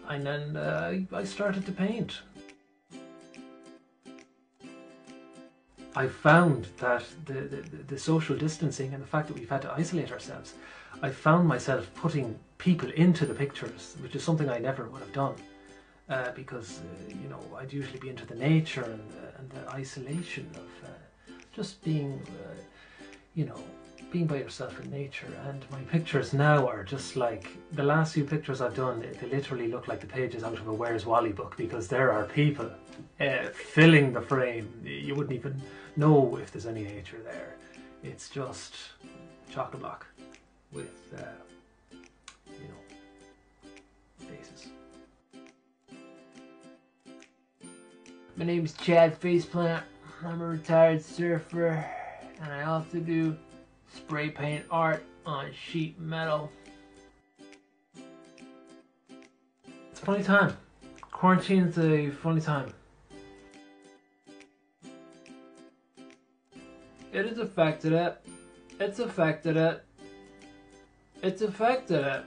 and then uh, I started to paint. I found that the, the, the social distancing and the fact that we've had to isolate ourselves, I found myself putting people into the pictures, which is something I never would have done, uh, because uh, you know, I'd usually be into the nature and the, and the isolation of uh, just being, uh, you know, being by yourself in nature. And my pictures now are just like, the last few pictures I've done, they literally look like the pages out of a Where's Wally book, because there are people uh, filling the frame. You wouldn't even know if there's any nature there. It's just chock-a-block with, uh, you know, faces. My name is Chad Faceplant. I'm a retired surfer, and I also do spray paint art on sheet metal. It's a funny time. Quarantine's a funny time. It has affected it. It's affected it. It's affected it.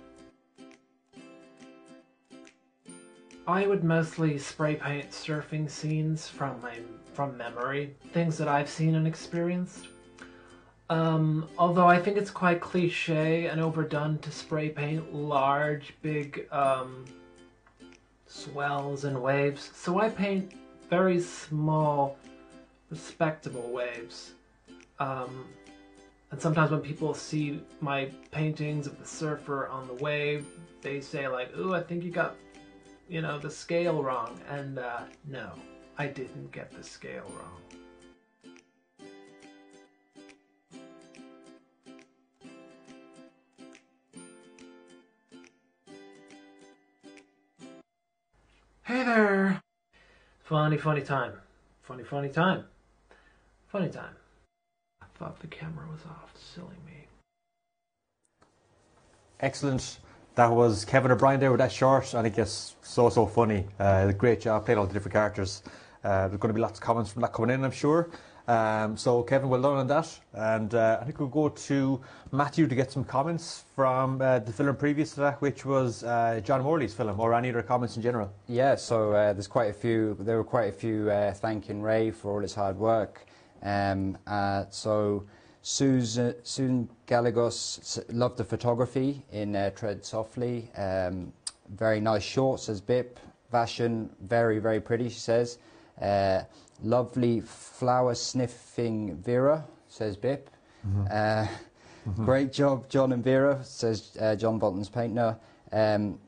I would mostly spray paint surfing scenes from my from memory, things that I've seen and experienced. Um, although I think it's quite cliche and overdone to spray paint large, big um, swells and waves. So I paint very small, respectable waves. Um, and sometimes when people see my paintings of the surfer on the wave, they say like, ooh, I think you got, you know, the scale wrong. And uh, no, I didn't get the scale wrong. Hey there! Funny, funny time. Funny, funny time. Funny time. I thought the camera was off. Silly me. Excellent. That was Kevin O'Brien there with that short. I think it's so, so funny. Uh, great job. Played all the different characters. Uh, there's going to be lots of comments from that coming in, I'm sure. Um, so, Kevin, well done on that. And uh, I think we'll go to Matthew to get some comments from uh, the film previous to that, which was uh, John Morley's film, or any other comments in general. Yeah, so uh, there's quite a few, there were quite a few uh, thanking Ray for all his hard work. Um, uh, so, Susan, Susan Gallegos loved the photography in uh, Tread Softly. Um, very nice shorts, says Bip. Vashen, very, very pretty, she says. Uh, lovely flower-sniffing Vera, says Bip. Mm-hmm. uh, mm-hmm. Great job, John and Vera, says uh, John Bolton's painter. Um,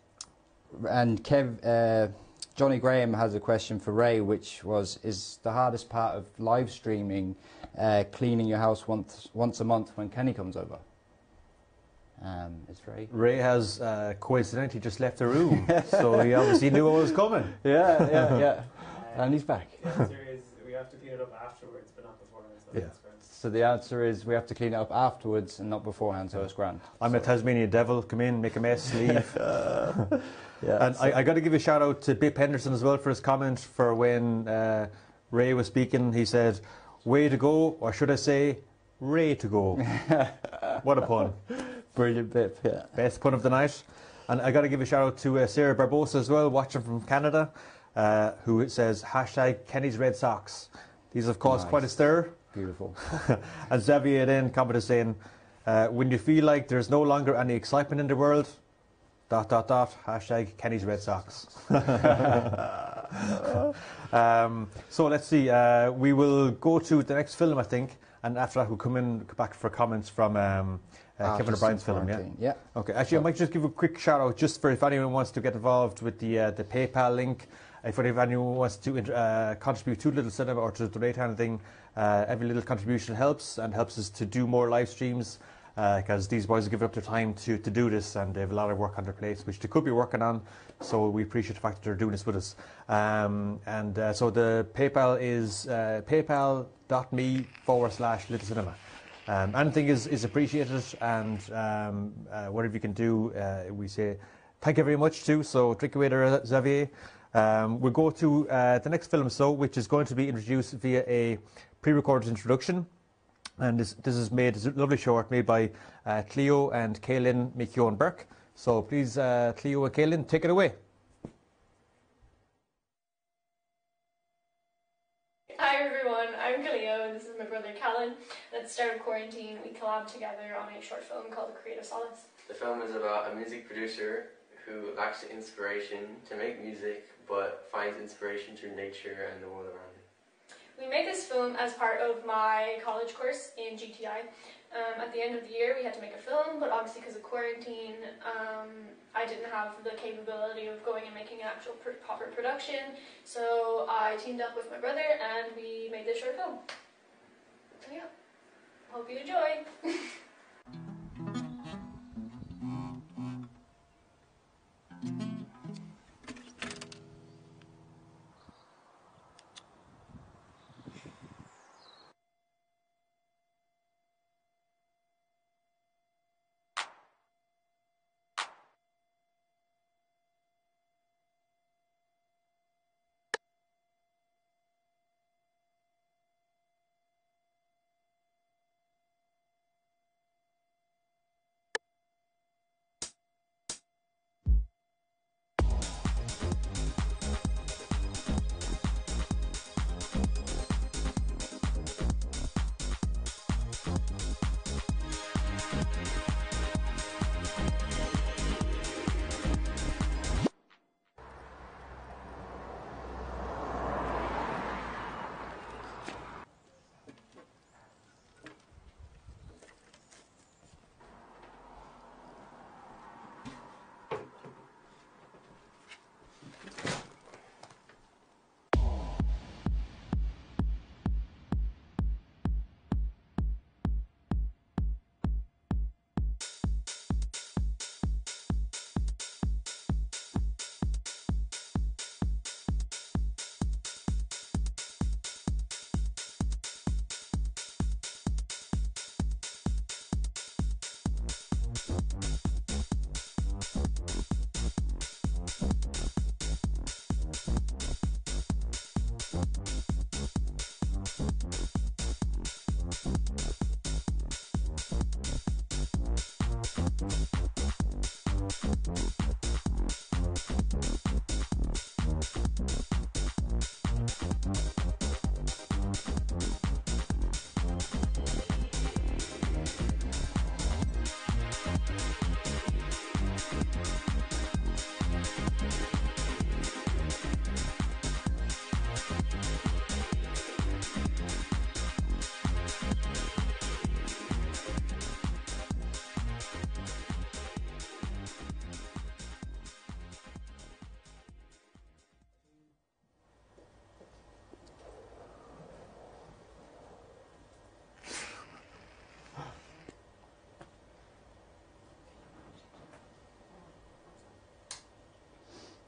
and Kev, uh, Johnny Graham has a question for Ray, which was, is the hardest part of live streaming uh, cleaning your house once, once a month when Kenny comes over? Um, it's Ray. Ray has uh, coincidentally just left the room, so he obviously knew what was coming. Yeah, yeah, yeah. And he's back. The answer is we have to clean it up afterwards, but not beforehand. So, yeah. So the answer is we have to clean it up afterwards and not beforehand, so yeah. It's grand. I'm so. A Tasmanian devil, come in, make a mess, leave. uh, yeah, and so. I, I got to give a shout out to Bip Henderson as well for his comment for when uh, Ray was speaking. He said, way to go, or should I say, Ray to go. What a pun. Brilliant Bip, yeah. Best pun of the night. And I got to give a shout out to uh, Sarah Barbosa as well, watching from Canada. Uh, who says hashtag Kenny's Red Sox. These have caused nice. Quite a stir. Beautiful. And Xavier then commented saying, uh, when you feel like there's no longer any excitement in the world, dot dot dot, hashtag Kenny's Red Sox. um, so let's see, uh, we will go to the next film, I think, and after that we'll come in back for comments from um, uh, Kevin O'Brien's film. Yeah? yeah. Okay, actually I might just give a quick shout out just for if anyone wants to get involved with the, uh, the PayPal link. If anyone wants to uh, contribute to Little Cinema or to donate anything, uh, every little contribution helps and helps us to do more live streams because uh, these boys have given up their time to, to do this and they have a lot of work on their plates, which they could be working on, so we appreciate the fact that they're doing this with us. Um, and uh, so the PayPal is uh, paypal.me forward slash Little Cinema. Um, anything is, is appreciated, and um, uh, whatever you can do, uh, we say thank you very much too, so drink away there, Xavier. Um, we'll go to uh, the next film, so, which is going to be introduced via a pre-recorded introduction. And this, this is made, this is a lovely short made by uh, Cleo and Calin McKeon Burke. So please, uh, Cleo and Calin, take it away. Hi everyone, I'm Cleo and this is my brother Calin. And at the start of quarantine, we collabed together on a short film called The Creative Solace. The film is about a music producer who lacks the inspiration to make music, but finds inspiration through nature and the world around him. We made this film as part of my college course in G T I. Um, at the end of the year we had to make a film, but obviously because of quarantine um, I didn't have the capability of going and making an actual pr proper production, so I teamed up with my brother and we made this short film. So yeah, hope you enjoy!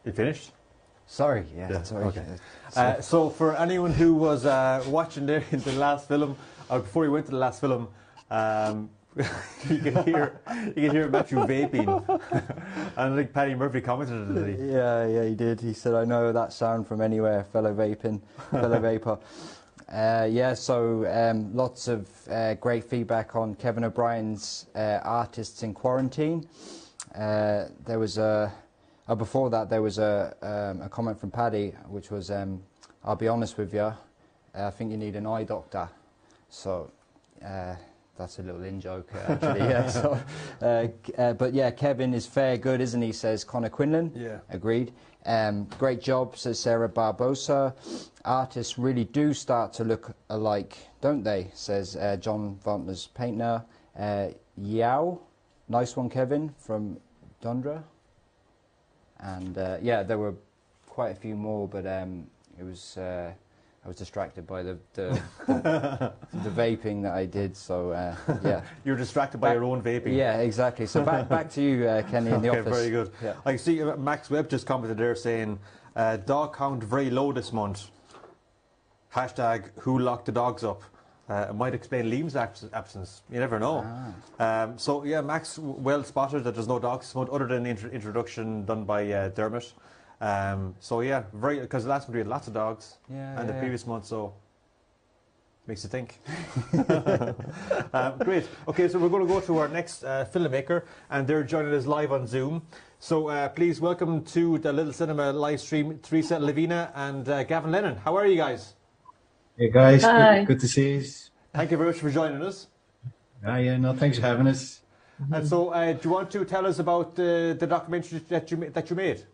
You finished? Sorry, yeah, yeah. sorry. Okay. sorry. Uh, so for anyone who was uh, watching there in the last film, or before he went to the last film, um, you can hear you can hear Matthew vaping. And I think Paddy Murphy commented on it, did he? Yeah, yeah, he did. He said, "I know that sound from anywhere, fellow vaping, fellow vapor." Uh, yeah, so um, lots of uh, great feedback on Kevin O'Brien's uh, Artists in Quarantine. Uh, there was a uh, before that there was a um, a comment from Paddy, which was, um, "I'll be honest with you, I think you need an eye doctor." So uh, that's a little in joke actually. yeah. So, uh, uh, but yeah, Kevin is fair good, isn't he? Says Connor Quinlan. Yeah, agreed. Um, great job, says Sarah Barbosa. Artists really do start to look alike, don't they? Says uh, John Vantner's Painter. Uh, Yao, nice one, Kevin, from Dundra. And uh, yeah, there were quite a few more, but um, it was uh, I was distracted by the the, the the vaping that I did. So uh, yeah, you were distracted by back, your own vaping. Yeah, exactly. So back back to you, uh, Kenny, in the okay, office. Very good. Yeah. I see Max Webb just commented there saying, uh, "Dog count very low this month. Hashtag who locked the dogs up." Uh, it might explain Liam's abs absence. You never know. Ah. Um, so, yeah, Max, well spotted that there's no dog smut other than the inter introduction done by uh, Dermot. Um, so, yeah, very because last month we had lots of dogs, yeah, and yeah, the previous yeah. month, so makes you think. um, great. Okay, so we're going to go to our next uh, filmmaker, and they're joining us live on Zoom. So, uh, please welcome to the Little Cinema live stream Teresa Lavina and uh, Gavin Lennon. How are you guys? Hey guys, good, good to see you. Thank you very much for joining us. Ah, yeah, no, thanks for having us. And so, uh, do you want to tell us about the, the documentary that you that you made?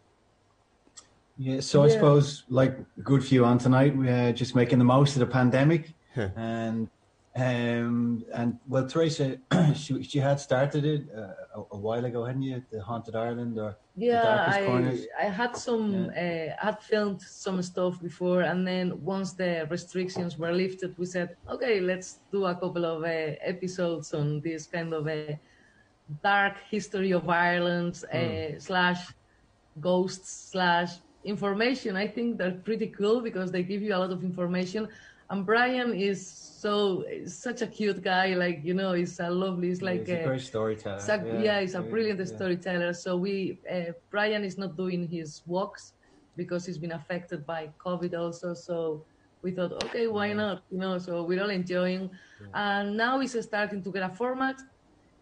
Yeah, so yeah. I suppose like a good few on tonight, we're just making the most of the pandemic, yeah. and um, and well, Teresa, she she had started it uh, a, a while ago, hadn't you? The Haunted Ireland, or yeah, the Darkest I Corners. I had some yeah. uh, I had filmed some stuff before, and then once the restrictions were lifted, we said, okay, let's do a couple of uh, episodes on this kind of a uh, dark history of Ireland mm. uh, slash ghosts slash information. I think they're pretty cool because they give you a lot of information. And Brian is so such a cute guy, like, you know, he's a lovely, he's like he's a, a great storyteller. A, yeah, yeah, he's a brilliant yeah. storyteller. So we, uh, Brian is not doing his walks because he's been affected by COVID also. So we thought, okay, why yeah. not? You know, so we're all enjoying. Yeah. And now it's starting to get a format.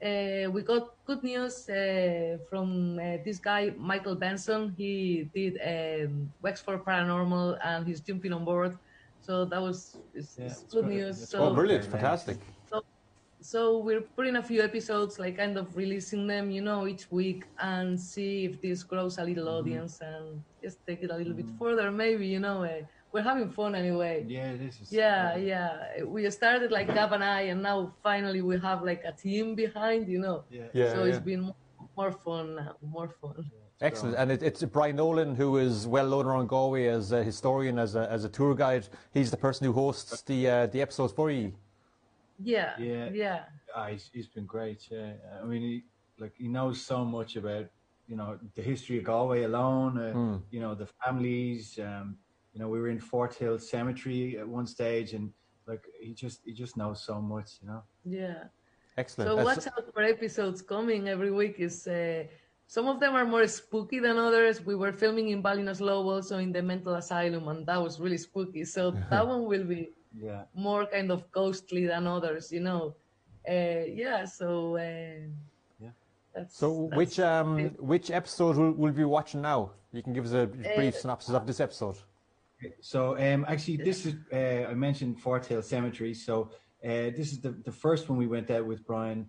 Uh, we got good news uh, from uh, this guy, Michael Benson. He did um, Wexford Paranormal and he's jumping on board. So that was it's, yeah, it's good news. So, oh, brilliant! Fantastic. So, so we're putting a few episodes, like kind of releasing them, you know, each week, and see if this grows a little audience, mm-hmm. and just take it a little mm-hmm. bit further. Maybe, you know, uh, we're having fun anyway. Yeah, this is. Yeah, great. yeah. We started like Gab and I, and now finally we have like a team behind, you know. Yeah. yeah so yeah. it's been more fun now, more fun. Yeah. Excellent, and it, it's Brian Nolan, who is well known around Galway as a historian, as a as a tour guide. He's the person who hosts the uh, the episodes for you. Yeah, yeah, yeah. Ah, he's, he's been great. Yeah, I mean, he, like he knows so much about, you know, the history of Galway alone. Uh, mm. You know, the families. Um, you know, we were in Fort Hill Cemetery at one stage, and like he just he just knows so much. You know. Yeah. Excellent. So That's... watch out for episodes coming every week. Is. Uh, Some of them are more spooky than others. We were filming in Ballinasloe, also in the mental asylum, and that was really spooky. So that one will be yeah. more kind of ghostly than others, you know. Uh, yeah. So. Uh, yeah. That's, so that's which um it. which episode will will be watching now? You can give us a brief uh, synopsis of this episode. So um actually this is uh, I mentioned Fort Hill Cemetery. So uh, this is the the first one we went out with Brian.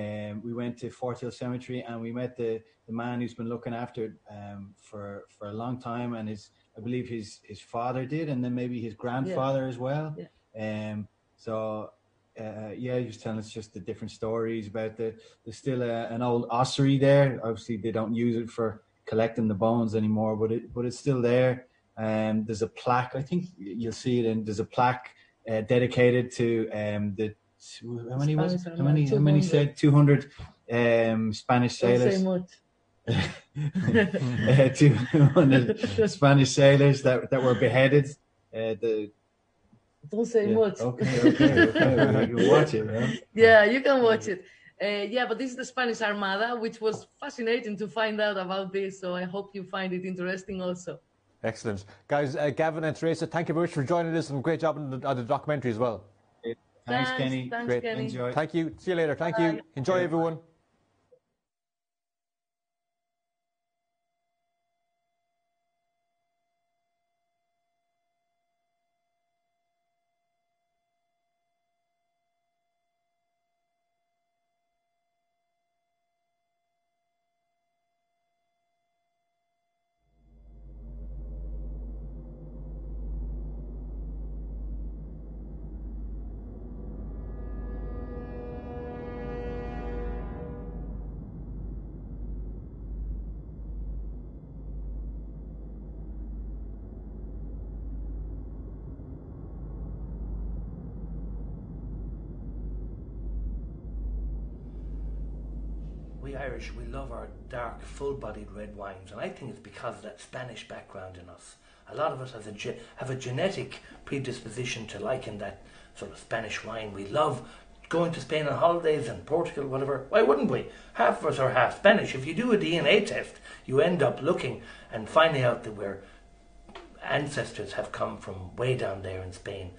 Um, we went to Fort Hill Cemetery and we met the, the man who's been looking after it um, for for a long time, and his I believe his his father did, and then maybe his grandfather yeah. as well. Yeah. Um, so uh, yeah, he was telling us just the different stories about the there's still a, an old ossuary there. Obviously, they don't use it for collecting the bones anymore, but it but it's still there. Um, there's a plaque. I think you'll see it, and there's a plaque uh, dedicated to um, the. How many was? How many? How many said two hundred um, Spanish sailors? uh, two hundred Spanish sailors that that were beheaded. Uh, the Don't say yeah. much. Okay, okay, okay. You watch it, man. Yeah, you can watch it. Uh, yeah, but this is the Spanish Armada, which was fascinating to find out about this. So I hope you find it interesting also. Excellent. Guys, uh, Gavin and Teresa, thank you very much for joining us, and great job on the, on the documentary as well. Thanks, thanks Kenny. Thanks, great. Kenny. Enjoy. Thank you. See you later. Thank Bye. you. Enjoy, everyone. Irish, we love our dark, full-bodied red wines, and I think it's because of that Spanish background in us. A lot of us has a ge have a genetic predisposition to liking that sort of Spanish wine. We love going to Spain on holidays and Portugal, whatever. Why wouldn't we? Half of us are half Spanish. If you do a D N A test, you end up looking and finding out that we're ancestors have come from way down there in Spain.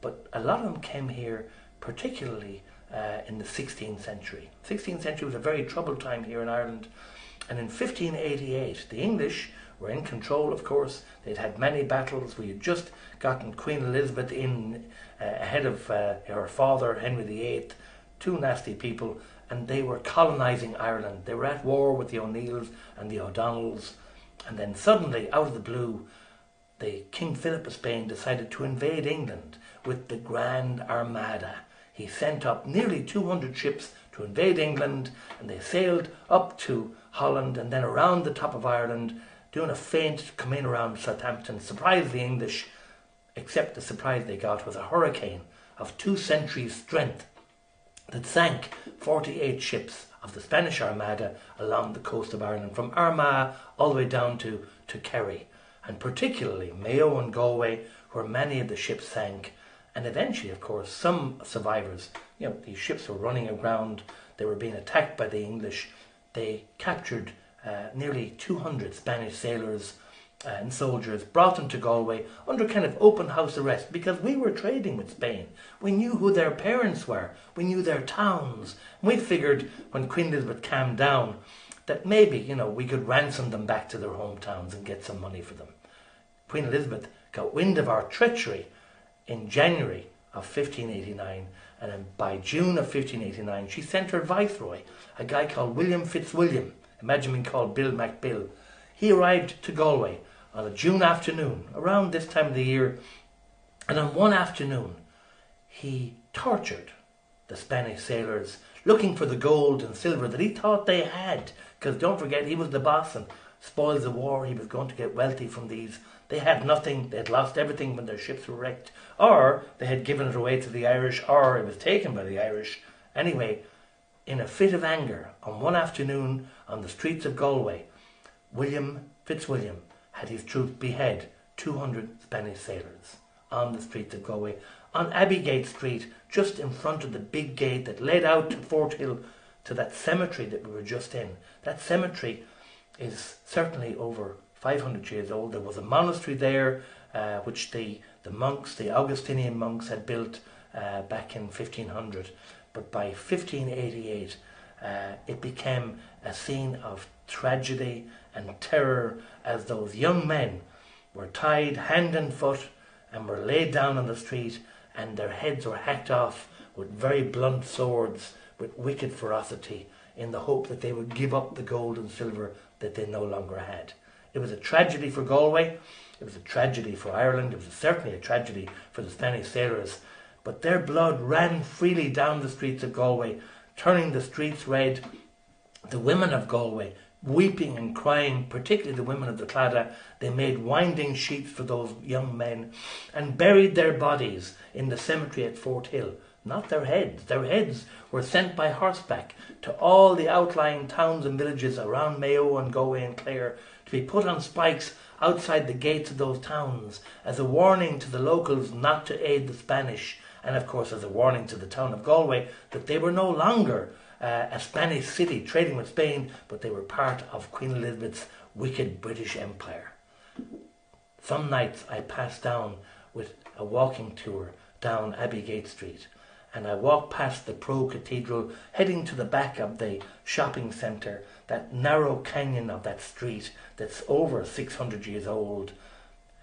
But a lot of them came here, particularly Uh, in the sixteenth century. sixteenth century was a very troubled time here in Ireland, and in fifteen eighty-eight the English were in control, of course. They'd had many battles. We had just gotten Queen Elizabeth in uh, ahead of uh, her father Henry the eighth, two nasty people, and they were colonising Ireland. They were at war with the O'Neills and the O'Donnells, and then suddenly, out of the blue, the King Philip of Spain decided to invade England with the Grand Armada. He sent up nearly two hundred ships to invade England, and they sailed up to Holland and then around the top of Ireland, doing a feint to come in around Southampton, surprise the English, except the surprise they got was a hurricane of two centuries' strength that sank forty-eight ships of the Spanish Armada along the coast of Ireland, from Armagh all the way down to, to Kerry, and particularly Mayo and Galway, where many of the ships sank. And eventually, of course, some survivors, you know, these ships were running aground, they were being attacked by the English. They captured uh, nearly two hundred Spanish sailors and soldiers, brought them to Galway under kind of open house arrest, because we were trading with Spain. We knew who their parents were, we knew their towns. We figured when Queen Elizabeth calmed down that maybe, you know, we could ransom them back to their hometowns and get some money for them. Queen Elizabeth got wind of our treachery in January of fifteen eighty-nine, and by June of fifteen eighty-nine she sent her viceroy, a guy called William Fitzwilliam, imagine being called Bill MacBill. He arrived to Galway on a June afternoon, around this time of the year, and on one afternoon he tortured the Spanish sailors, looking for the gold and silver that he thought they had, because don't forget, he was the boss and spoiled the war. He was going to get wealthy from these. They had nothing, they had lost everything when their ships were wrecked, or they had given it away to the Irish, or it was taken by the Irish. Anyway, in a fit of anger, on one afternoon on the streets of Galway, William Fitzwilliam had his troops behead two hundred Spanish sailors on the streets of Galway, on Abbeygate Street, just in front of the big gate that led out to Fort Hill, to that cemetery that we were just in. That cemetery is certainly over five hundred years old. There was a monastery there, uh, which the, the monks, the Augustinian monks, had built uh, back in fifteen hundred. But by fifteen eighty-eight, uh, it became a scene of tragedy and terror, as those young men were tied hand and foot and were laid down on the street, and their heads were hacked off with very blunt swords, with wicked ferocity, in the hope that they would give up the gold and silver that they no longer had. It was a tragedy for Galway, it was a tragedy for Ireland, it was certainly a tragedy for the Spanish sailors, but their blood ran freely down the streets of Galway, turning the streets red. The women of Galway, weeping and crying, particularly the women of the Clada, they made winding sheets for those young men and buried their bodies in the cemetery at Fort Hill, not their heads. Their heads were sent by horseback to all the outlying towns and villages around Mayo and Galway and Clare to be put on spikes outside the gates of those towns as a warning to the locals not to aid the Spanish, and of course as a warning to the town of Galway that they were no longer uh, a Spanish city trading with Spain, but they were part of Queen Elizabeth's wicked British Empire. Some nights I passed down with a walking tour down Abbygate Street, and I walked past the Pro Cathedral, heading to the back of the shopping centre, that narrow canyon of that street that's over six hundred years old.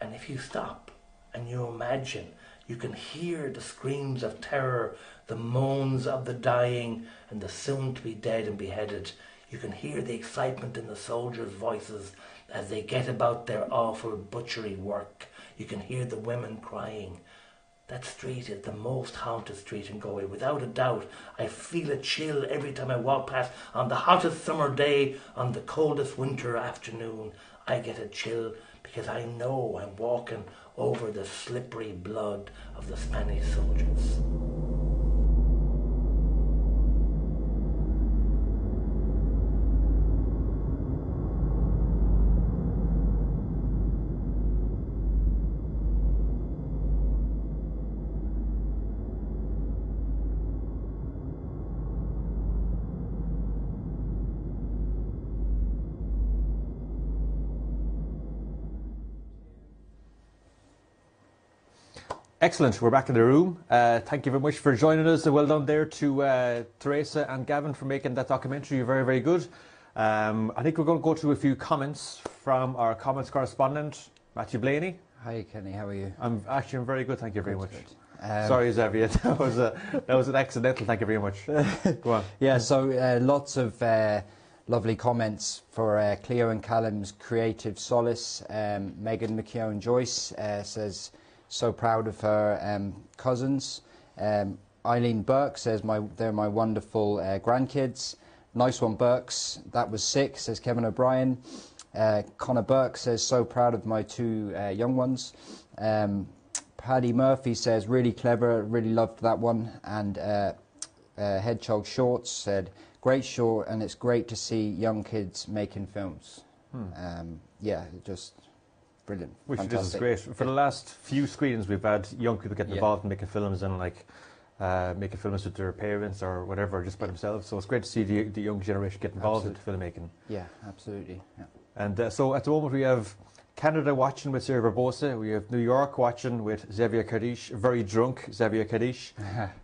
And if you stop and you imagine, you can hear the screams of terror, the moans of the dying and the soon-to-be dead and beheaded. You can hear the excitement in the soldiers' voices as they get about their awful butchery work. You can hear the women crying. That street is the most haunted street in Galway, without a doubt. I feel a chill every time I walk past. On the hottest summer day, on the coldest winter afternoon, I get a chill because I know I'm walking over the slippery blood of the Spanish soldiers. Excellent. We're back in the room. Uh, thank you very much for joining us. Well done there to uh, Teresa and Gavin for making that documentary. You're very, very good. Um, I think we're going to go to a few comments from our comments correspondent, Matthew Blaney. Hi, Kenny. How are you? I'm actually I'm very good. Thank you very good, much. Good. Um, Sorry, Xavier. That was a, that was an accidental. Thank you very much. Go on. Yeah. So uh, lots of uh, lovely comments for uh, Cleo and Calum's creative solace. Um, Megan McKeown Joyce uh, says, so proud of her um, cousins. Um, Eileen Burke says, my, they're my wonderful uh, grandkids. Nice one, Burks. That was sick, says Kevin O'Brien. Uh, Connor Burke says, so proud of my two uh, young ones. Um, Paddy Murphy says, really clever, really loved that one. And uh, uh, Hedgehog Shorts said, great short, and it's great to see young kids making films. Hmm. Um, yeah, just... brilliant. Which Fantastic. Is great. For the last few screenings we've had young people getting yeah. involved in making films and like uh, making films with their parents or whatever, just by themselves. So it's great to see the, the young generation get involved absolutely. In filmmaking. Yeah, absolutely. Yeah. And uh, so at the moment we have Canada watching with Sarah Barbosa, we have New York watching with Xavier Kadish, very drunk Xavier Kadish,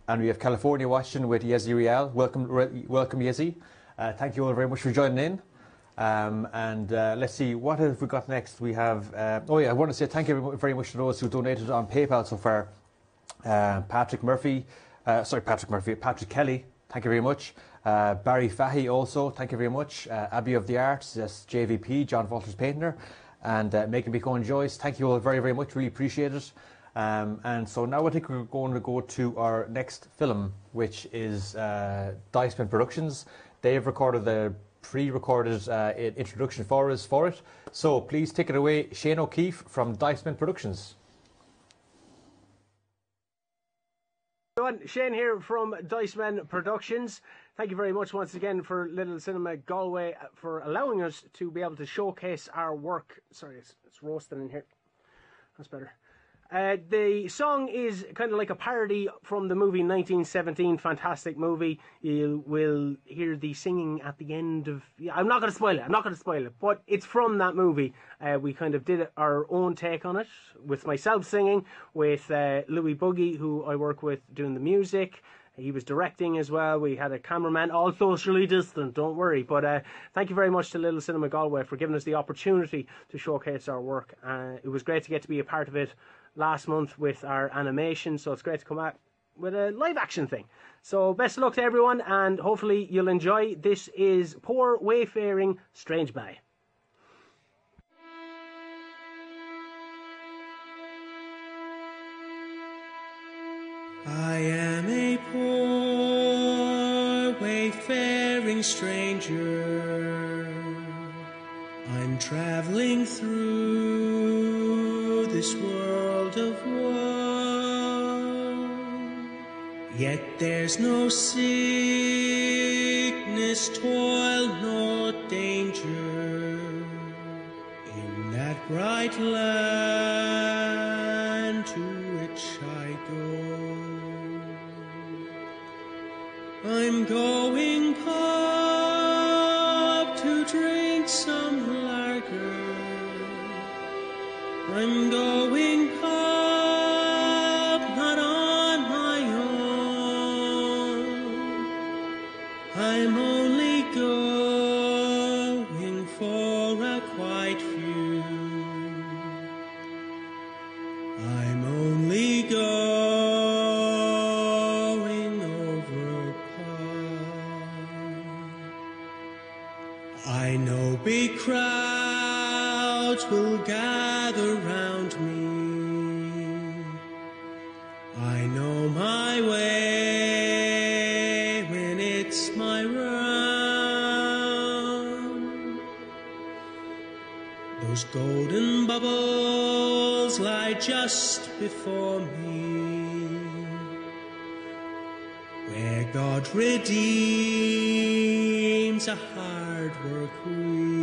and we have California watching with Yezi Rial. Welcome, re welcome Yezi. Uh, thank you all very much for joining in. Um, and uh, let's see, what have we got next? We have, uh, oh yeah, I want to say thank you very much to those who donated on PayPal so far. Uh, Patrick Murphy, uh, sorry, Patrick Murphy, Patrick Kelly, thank you very much. Uh, Barry Fahy also, thank you very much. Uh, Abbey of the Arts, that's J V P, John Walters Painter, and uh, Megan McCone Joyce, thank you all very, very much, really appreciate it. Um, and so now I think we're going to go to our next film, which is uh, Dicebin Productions. They have recorded the pre-recorded uh, introduction for us for it. So please take it away, Shane O'Keefe from Dicebin Productions. Shane here from Dicebin Productions. Thank you very much once again for Little Cinema Galway for allowing us to be able to showcase our work. Sorry, it's, it's roasting in here. That's better. Uh, the song is kind of like a parody from the movie nineteen seventeen, fantastic movie. You will hear the singing at the end of... I'm not going to spoil it, I'm not going to spoil it, but it's from that movie. Uh, we kind of did our own take on it, with myself singing, with uh, Louis Boogie, who I work with doing the music. He was directing as well. We had a cameraman, all socially distant, don't worry. But uh, thank you very much to Little Cinema Galway for giving us the opportunity to showcase our work. Uh, it was great to get to be a part of it last month with our animation, so it's great to come out with a live action thing. So best of luck to everyone, and hopefully you'll enjoy. This is Poor Wayfaring Strange By. I am a poor wayfaring stranger. I'm traveling through this world of woe. Yet there's no sickness, toil, nor danger in that bright land to which I go. I'm going pub to drink some lager. I'm going pub, not on my own. I'm only going for a quiet view. I'm only going over pub. I know big crowds will gather around me. I know my way when it's my round. Those golden bubbles lie just before me, where God redeems a hard work week.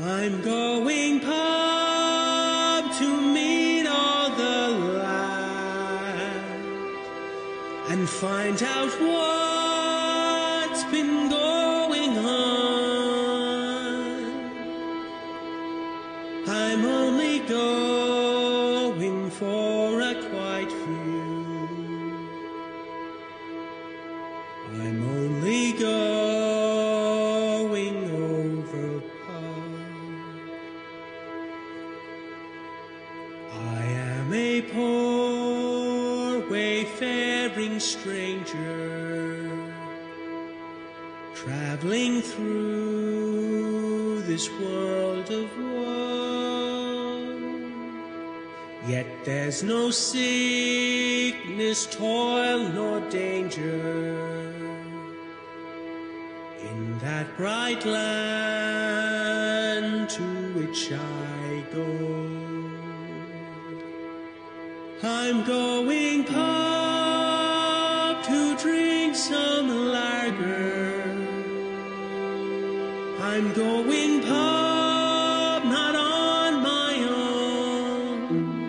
I'm going pub to meet all the lads and find out what's been going on. I'm only going for a quiet view. I'm only going. Stranger traveling through this world of woe, yet there's no sickness, toil, nor danger in that bright land to which I go. I'm going past to drink some lager. I'm going pub, not on my own.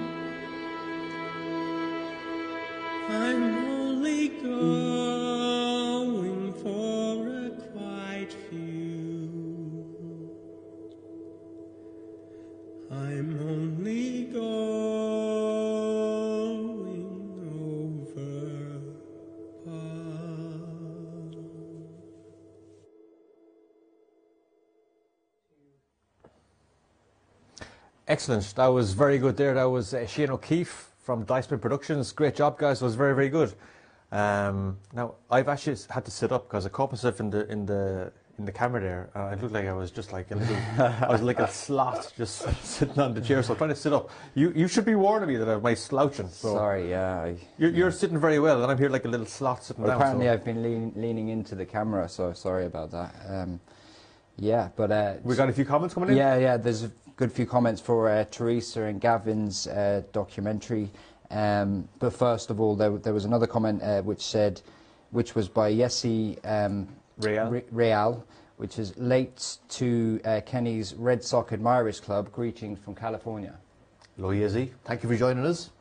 I'm only going for a quiet view. I'm only going. Excellent. That was very good there. That was uh, Shane O'Keefe from Dicebin Productions. Great job, guys. It was very, very good. Um, now, I've actually had to sit up because I caught myself in the in the in the camera there. Uh, it looked like I was just like a little, I was like a slot just sitting on the chair. So I'm trying to sit up. You you should be warning me that I might slouching. So. Sorry, yeah. I, you're, you're yeah. sitting very well, and I'm here like a little slot sitting well, down. Apparently, so. I've been lean, leaning into the camera, so sorry about that. Um, yeah, but uh, we got a few comments coming in. Yeah, yeah. There's. A, Good few comments for uh, Teresa and Gavin's uh, documentary, um, but first of all, there, there was another comment uh, which said, which was by Yessi um, Real. Re Real, which is late to uh, Kenny's Red Sox Admirers Club. Greetings from California. Hello, Yessi. Thank you for joining us.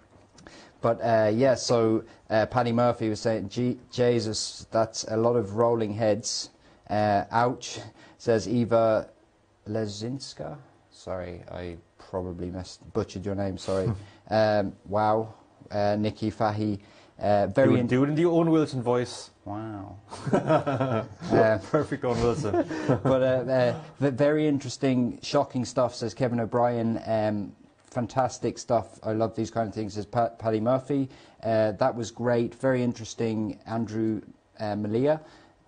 But uh, yeah, so uh, Paddy Murphy was saying, G Jesus, that's a lot of rolling heads. Uh, ouch, says Eva Lezinska. Sorry, I probably messed, butchered your name, sorry. um, wow, uh, Nikki Fahy. Uh, very do, it, do it in the Owen Wilson voice. Wow. uh, Perfect Owen Wilson. But uh, uh, very interesting, shocking stuff, says Kevin O'Brien. Um, fantastic stuff. I love these kind of things, says Pat, Paddy Murphy. Uh, that was great. Very interesting, Andrew uh, Malia.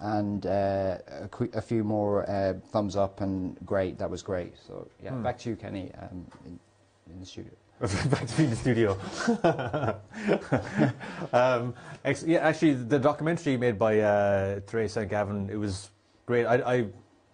And uh, a, quick, a few more uh, thumbs up and great. That was great. So yeah, mm. back to you, Kenny, um, in, in the studio. Back to me in the studio. um, ex yeah, actually, the documentary made by uh, Teresa and Gavin, it was great. I, I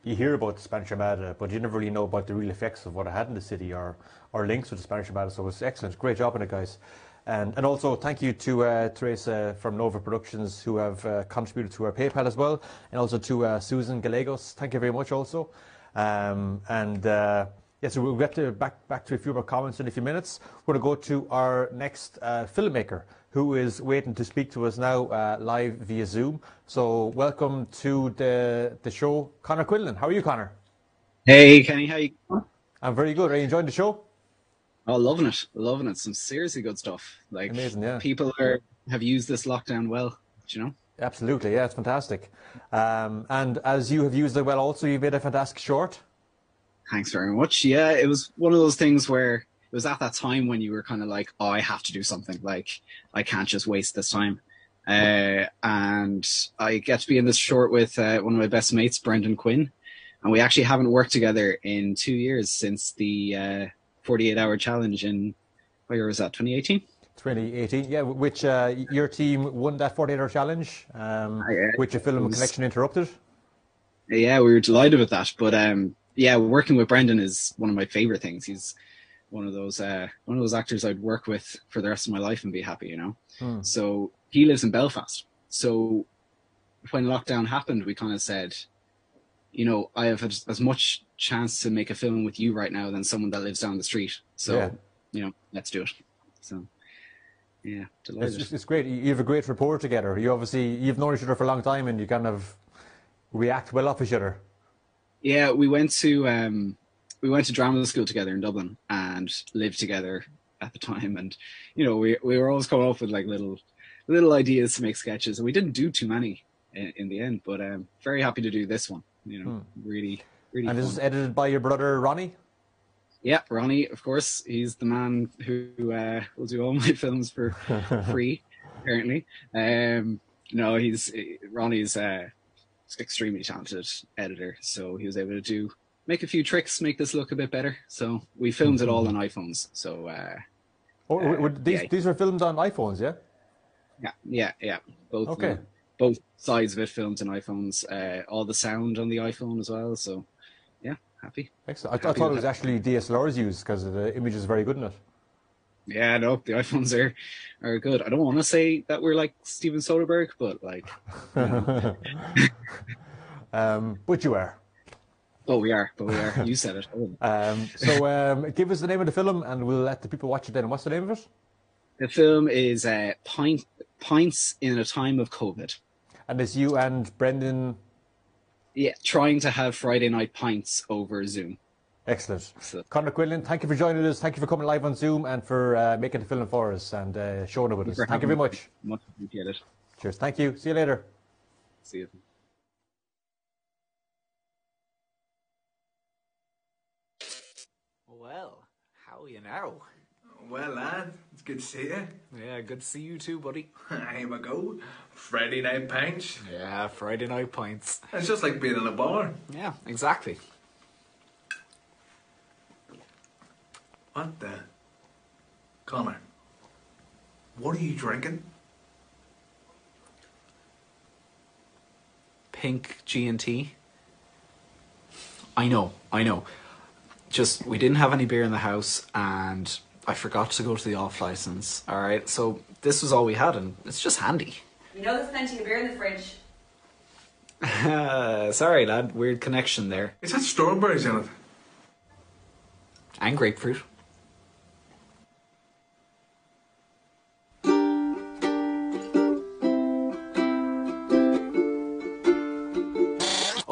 you hear about the Spanish Armada, but you never really know about the real effects of what it had in the city or, or links with the Spanish Armada. So it's excellent. Great job on it, guys. And, and also thank you to uh, Teresa from Nova Productions, who have uh, contributed to our PayPal as well, and also to uh, Susan Gallegos. Thank you very much also. Um, and uh, yeah, so we'll get to back, back to a few more comments in a few minutes. We're going to go to our next uh, filmmaker, who is waiting to speak to us now uh, live via Zoom. So welcome to the, the show, Conor Quinlan. How are you, Conor? Hey, Kenny. How are you doing? I'm very good. Are you enjoying the show? Oh, loving it, loving it. Some seriously good stuff. Like, amazing, yeah. People are, have used this lockdown well, do you know? Absolutely, yeah, it's fantastic. Um, and as you have used it well also, you made a fantastic short. Thanks very much. Yeah, it was one of those things where it was at that time when you were kind of like, oh, I have to do something. Like, I can't just waste this time. Uh, and I get to be in this short with uh, one of my best mates, Brendan Quinn. And we actually haven't worked together in two years since the... Uh, forty-eight hour challenge in, what year was that, twenty eighteen? twenty eighteen, yeah, which uh, your team won that forty-eight hour challenge, um, oh, yeah. which a film was... connection interrupted. Yeah, we were delighted with that. But um, yeah, working with Brendan is one of my favorite things. He's one of those uh, one of those actors I'd work with for the rest of my life and be happy, you know. Hmm. So he lives in Belfast. So when lockdown happened, we kind of said, you know, I have as much chance to make a film with you right now than someone that lives down the street. So, yeah. you know, let's do it. So, yeah, delighted. It's, it's great. You have a great rapport together. You obviously, you've known each other for a long time and you kind of react well off each other. Yeah, we went to, um, we went to drama school together in Dublin and lived together at the time. And, you know, we, we were always coming up with like little, little ideas to make sketches, and we didn't do too many in, in the end, but um, very happy to do this one. You know, hmm. really, really. And fun. This is edited by your brother Ronnie. Yeah, Ronnie, of course. He's the man who uh, will do all my films for free, apparently. Um, no, he's Ronnie's uh, extremely talented editor, so he was able to do make a few tricks, make this look a bit better. So we filmed mm-hmm. it all on iPhones. So. Uh, oh, uh, were these yeah. these were filmed on iPhones, yeah. Yeah, yeah, yeah. Both. Okay. Of them. Both sides of it filmed on iPhones, uh, all the sound on the iPhone as well. So, yeah, happy. Excellent. I, th happy I thought it was actually D S L Rs used because the image is very good in it. Yeah, no, the iPhones are, are good. I don't want to say that we're like Steven Soderbergh, but like... You know. um, but you are. Oh, we are. But we are. You said it. Oh. Um, so um, give us the name of the film and we'll let the people watch it then. What's the name of it? The film is uh, Pint, Pints in a Time of COVID. And it's you and Brendan... Yeah, trying to have Friday night pints over Zoom. Excellent. So. Conor Quinlan, thank you for joining us. Thank you for coming live on Zoom and for uh, making the film for us and uh, showing it with us. Thank you very much. Much appreciated. Cheers. Thank you. See you later. See you. Well, how are you now? Well, lad, it's good to see you. Yeah, good to see you too, buddy. Here we go. Friday night pints. Yeah, Friday night pints. It's just like being in a bar. Yeah, exactly. What the? Conor, what are you drinking? Pink G and T. I know, I know. Just, we didn't have any beer in the house and... I forgot to go to the off license, all right? So this was all we had, and it's just handy. You know there's plenty of beer in the fridge. uh, sorry, lad. Weird connection there. It's had strawberries in it. And grapefruit.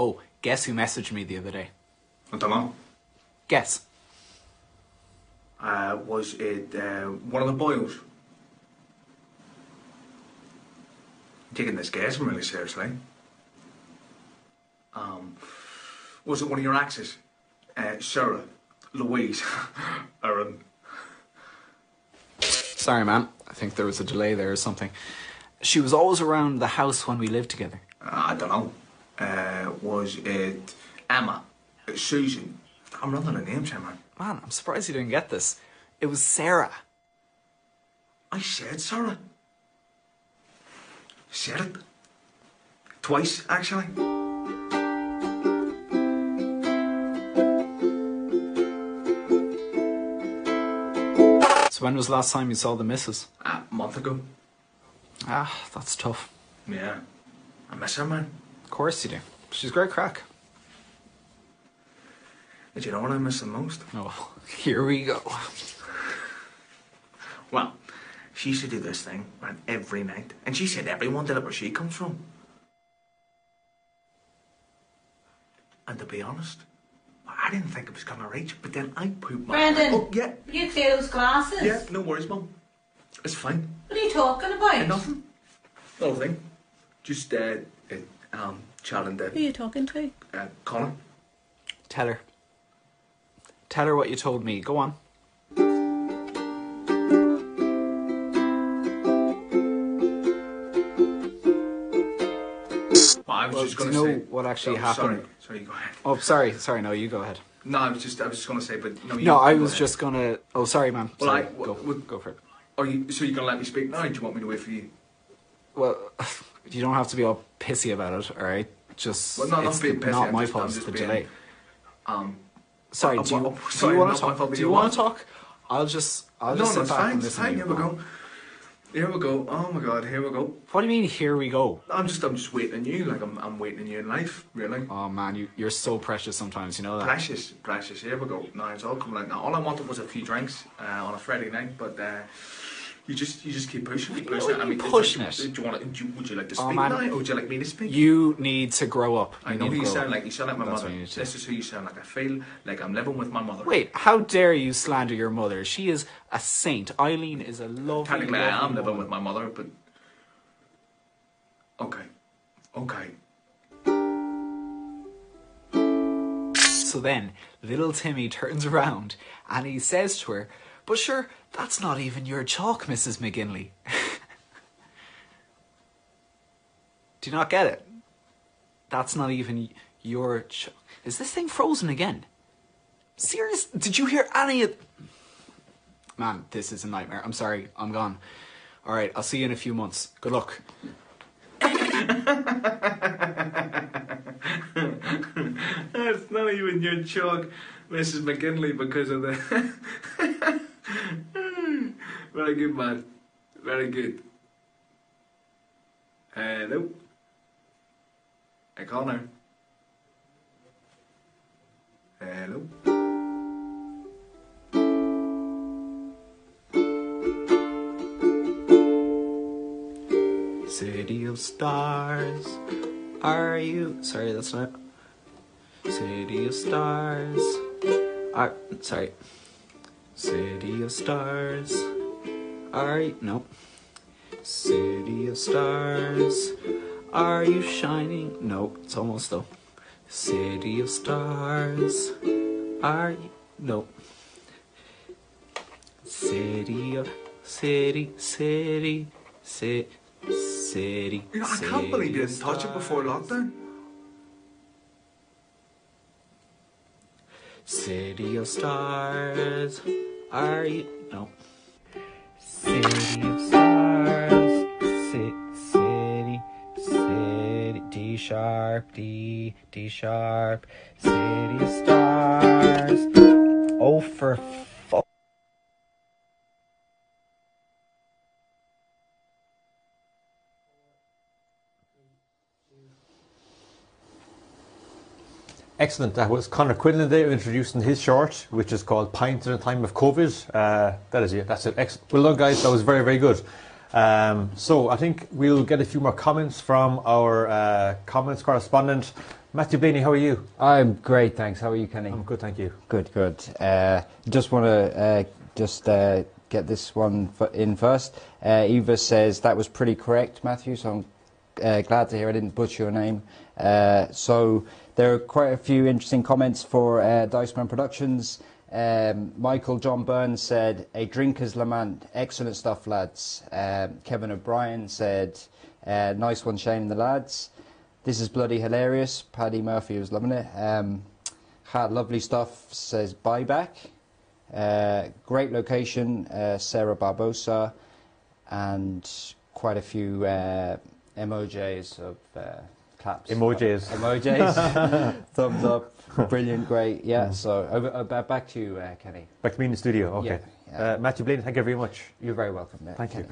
Oh, guess who messaged me the other day? I don't know. Guess. Uh, was it uh, one of the boys? I'm taking this guess really seriously. Um, was it one of your exes? Uh, Sarah, Louise, Erin? Sorry, man. I think there was a delay there or something. She was always around the house when we lived together. I don't know. Uh, was it Emma? Susan? I'm running out of names here, man. Man, I'm surprised you didn't get this. It was Sarah. I said Sarah. Said it. Twice, actually. So when was the last time you saw the missus? Uh, a month ago. Ah, that's tough. Yeah. I miss her, man. Of course you do. She's great crack. Did you know what I miss the most? Oh, here we go. Well, she used to do this thing right, every night, and she said everyone did it where she comes from. And to be honest, I didn't think it was gonna reach, but then I pooped my... Brendan, oh, yeah. You clear those glasses? Yeah, no worries, Mum. It's fine. What are you talking about? Yeah, nothing. Nothing. Just, uh, uh um, chatting to... Who are you talking to? Uh, Colin. Tell her. Tell her what you told me. Go on. I was well, just going to say what actually no, happened. Sorry, sorry, go ahead. Oh, sorry, sorry. No, you go ahead. No, I was just, I was just going to say, but no. You no, I was ahead. just going to. Oh, sorry, man. Well, sorry. I, what, go, what, go for it. Are you? So you're going to let me speak now? Or do you want me to wait for you? Well, you don't have to be all pissy about it, all right? Just well, no, it's not, pissy, not my fault. It's the being, delay. Um, sorry. Do you, do you want to talk? Do you want to talk? I'll just. I'll just no, sit no, back and listen. Fine. Here we go. Here we go. Oh my God. Here we go. What do you mean? Here we go. I'm just, I'm just waiting on you. Like I'm, I'm waiting on you in life, really. Oh man, you, you're so precious sometimes. You know that. Precious, precious. Here we go. Now it's all coming out. Now all I wanted was a few drinks uh, on a Friday night, but uh, you just, you just keep pushing, keep pushing. I mean, pushing it. Do you want to, do you, would you like to speak oh, now, or would you like me to speak? You need to grow up. You I know who you sound up. like. You sound like my That's mother. This is who you sound like. I feel like I'm living with my mother. Wait, how dare you slander your mother? She is a saint. Eileen is a lovely. Technically, lovely I am living woman. with my mother, but okay, okay. So then, little Timmy turns around and he says to her, "But sure, that's not even your chalk, Missus McGinley." Do you not get it? That's not even your chalk. Is this thing frozen again? Serious? Did you hear any of... Man, this is a nightmare. I'm sorry. I'm gone. All right, I'll see you in a few months. Good luck. That's not even your chalk, Missus McGinley, because of the... Very good, man. Very good. Hello. I call now. Hello. City of stars, are you... Sorry, that's not... City of stars, are... Sorry. City of stars, are you... No. City of stars, are you shining... No, it's almost though. City of stars, are you... No. City of... City, city, city, city... You know, I can't believe you didn't touch it before lockdown. City of stars, are you... No. City of stars, city, city, city, D sharp, D, D sharp, city of stars. Oh, for fuck. Excellent. That was Conor Quinlan there introducing his short, which is called Pints in a Time of COVID. Uh, that is it. That's it. Excellent. Well done, guys. That was very, very good. Um, so I think we'll get a few more comments from our uh, comments correspondent. Matthew Blaney, how are you? I'm great, thanks. How are you, Kenny? I'm good, thank you. Good, good. Uh, just want to uh, just uh, get this one in first. Uh, Eva says, that was pretty correct, Matthew, so I'm uh, glad to hear I didn't butcher your name. Uh, so... There are quite a few interesting comments for uh, Diceman Productions. Um, Michael John Byrne said, "A drinker's lament. Excellent stuff, lads." Um, Kevin O'Brien said, uh, "Nice one, Shane and the lads. This is bloody hilarious." Paddy Murphy was loving it. Um, had lovely stuff. Says buyback. Uh, great location. Uh, Sarah Barbosa, and quite a few uh, emojis of. Uh, claps, emojis, uh, emojis, thumbs up, brilliant, great, yeah. Mm. So over, uh, back to you, uh, Kenny. Back to me in the studio. Okay. Yeah, yeah. Uh, Matthew Blaney, thank you very much. You're very welcome. Yeah, thank Kenny.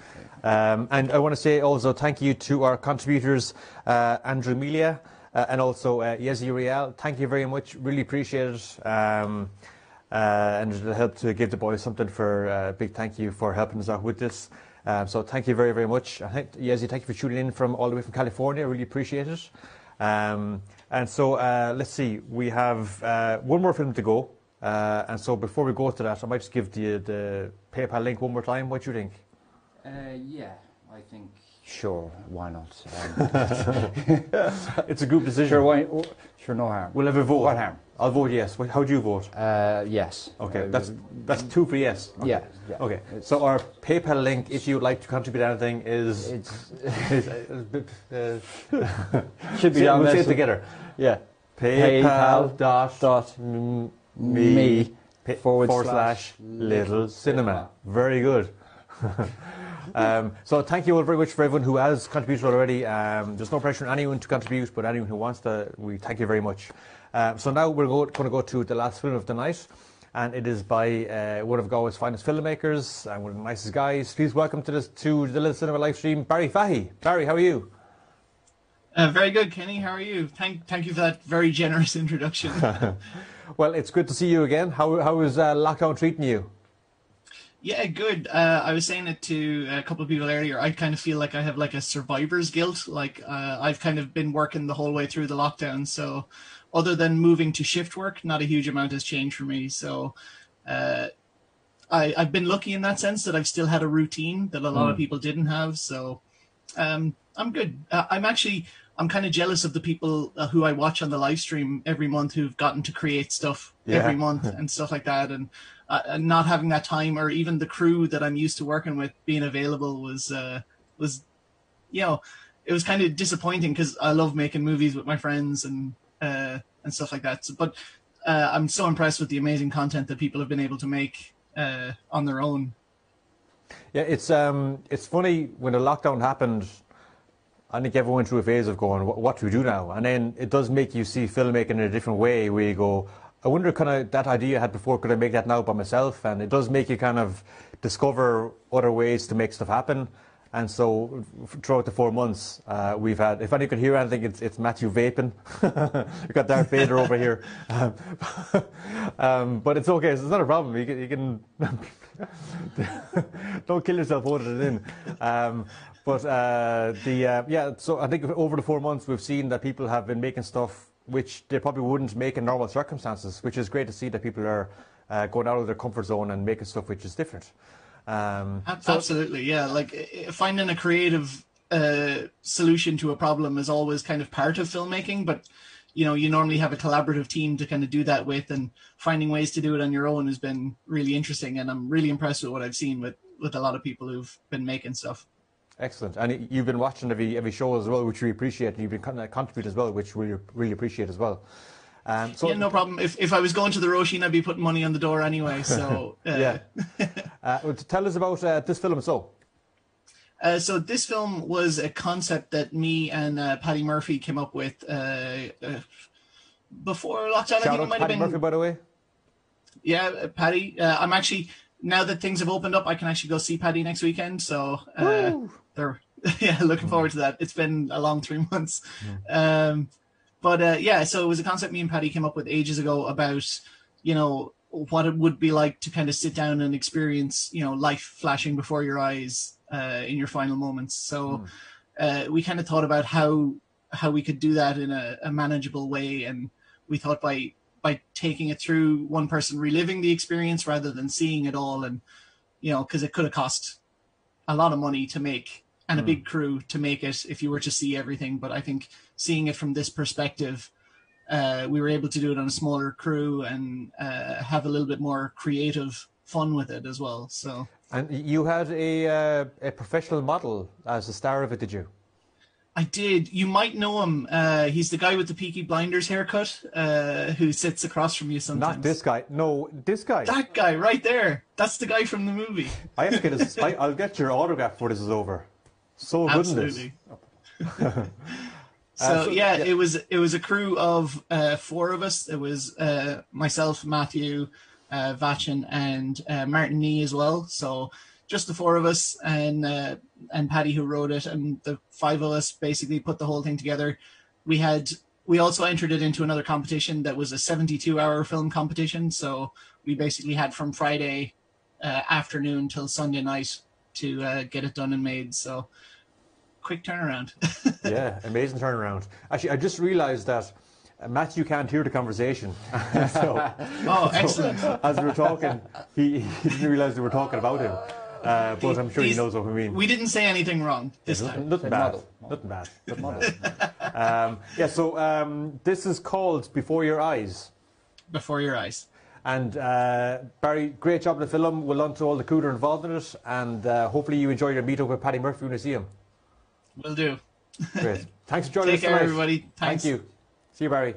you. Um, and I want to say also thank you to our contributors, uh, Andrew Melia uh, and also uh, Yezi Real. Thank you very much. Really appreciate it. Um, uh, and it'll help to give the boys something for a uh, big thank you for helping us out with this. Um, so thank you very, very much. I think, Yezi, thank you for tuning in from all the way from California. I really appreciate it. Um, and so uh, let's see, we have uh, one more film to go. Uh, and so before we go to that, I might just give the, the PayPal link one more time. What do you think? Uh, yeah, I think... Sure, why not? Um, it's a group decision. Sure, why, oh, sure, no harm. We'll have a vote. What harm? I'll vote yes. How do you vote? Uh, yes. Okay, uh, that's that's two for yes. Okay. Yeah, yeah. Okay, it's, so our PayPal link, if you would like to contribute anything, is... It's... is uh, should be see, down we'll there. We'll say it together. Yeah. PayPal dot... dot me... me pay, forward, forward slash... Little Cinema. cinema. Very good. Um, so thank you all very much for everyone who has contributed already. Um, there's no pressure on anyone to contribute, but anyone who wants to, we thank you very much. Uh, so now we're go going to go to the last film of the night, and it is by uh, one of Galway's finest filmmakers and one of the nicest guys. Please welcome to, this, to the Little Cinema live stream, Barry Fahey. Barry, how are you? Uh, very good, Kenny. How are you? Thank, thank you for that very generous introduction. Well, it's good to see you again. How, how is uh, lockdown treating you? Yeah, good. Uh, I was saying it to a couple of people earlier. I kind of feel like I have like a survivor's guilt. Like uh, I've kind of been working the whole way through the lockdown. So other than moving to shift work, not a huge amount has changed for me. So uh, I, I've been lucky in that sense that I've still had a routine that a lot mm. of people didn't have. So um, I'm good. Uh, I'm actually, I'm kind of jealous of the people uh, who I watch on the live stream every month who've gotten to create stuff yeah. every month and stuff like that. And Uh, not having that time, or even the crew that I'm used to working with being available, was uh, was, you know, it was kind of disappointing because I love making movies with my friends and uh, and stuff like that. So, but uh, I'm so impressed with the amazing content that people have been able to make uh, on their own. Yeah, it's um, it's funny when the lockdown happened. I think everyone through a phase of going, what, what do we do now? And then it does make you see filmmaking in a different way, where you go, I wonder, kind of, that idea I had before, could I make that now by myself? And it does make you kind of discover other ways to make stuff happen. And so throughout the four months, uh, we've had, if anyone could hear anything, it's, it's Matthew vaping. We've got Darth Vader over here. Um, um, but it's okay. It's not a problem. You can, you can don't kill yourself holding it in. Um, but uh, the uh, yeah, so I think over the four months, we've seen that people have been making stuff which they probably wouldn't make in normal circumstances, which is great to see that people are uh, going out of their comfort zone and making stuff which is different. Um, Absolutely, so yeah. Like finding a creative uh, solution to a problem is always kind of part of filmmaking, but you know, you normally have a collaborative team to kind of do that with, and finding ways to do it on your own has been really interesting. And I'm really impressed with what I've seen with, with a lot of people who've been making stuff. Excellent. And you've been watching every, every show as well, which we appreciate, and you've been contributing as well, which we really appreciate as well. Um, so yeah, no problem. If, if I was going to the Roisin, I'd be putting money on the door anyway. So uh. Yeah. Uh, well, tell us about uh, this film. So uh, so this film was a concept that me and uh, Paddy Murphy came up with uh, uh, before lockdown. Shout I think it might Paddy have been... Murphy, by the way. Yeah, Paddy. Uh, I'm actually... Now that things have opened up, I can actually go see Paddy next weekend. So uh, they're yeah, looking forward to that. It's been a long three months. Yeah. Um, but uh, yeah, so it was a concept me and Paddy came up with ages ago about, you know, what it would be like to kind of sit down and experience, you know, life flashing before your eyes uh, in your final moments. So mm. uh, we kind of thought about how how we could do that in a, a manageable way. And we thought by... by taking it through one person reliving the experience rather than seeing it all. And, you know, because it could have cost a lot of money to make and mm. a big crew to make it if you were to see everything. But I think seeing it from this perspective, uh, we were able to do it on a smaller crew and uh, have a little bit more creative fun with it as well. So. And you had a, uh, a professional model as the star of it, did you? I did. You might know him. Uh, he's the guy with the Peaky Blinders haircut uh, who sits across from you sometimes. Not this guy. No, this guy. That guy right there. That's the guy from the movie. I have to get his, I, I'll get your autograph before this is over. So good. Absolutely. So, uh, so yeah, yeah, it was it was a crew of uh, four of us. It was uh, myself, Matthew, uh, Vachin, and uh, Martin Nee as well. So just the four of us, and uh, and Paddy, who wrote it, and the five of us basically put the whole thing together. We had we also entered it into another competition that was a seventy-two hour film competition. So we basically had from Friday uh, afternoon till Sunday night to uh, get it done and made. So. Quick turnaround. Yeah, amazing turnaround. Actually, I just realized that Matthew can't hear the conversation. so, oh, excellent. So, as we were talking, he, he didn't realize we were talking about him. Uh, but he, I'm sure he knows what we mean. We didn't say anything wrong this yeah, time. Nothing bad. Nothing bad. Nothing bad. um, yeah, so um, this is called Before Your Eyes. Before Your Eyes. And uh, Barry, great job in the film. Well done to all the crew that are involved in it. And uh, hopefully you enjoy your meet-up with Paddy Murphy when you see him. Will do. Great. Thanks for joining us. Take care, everybody. Thanks. Thank you. See you, Barry.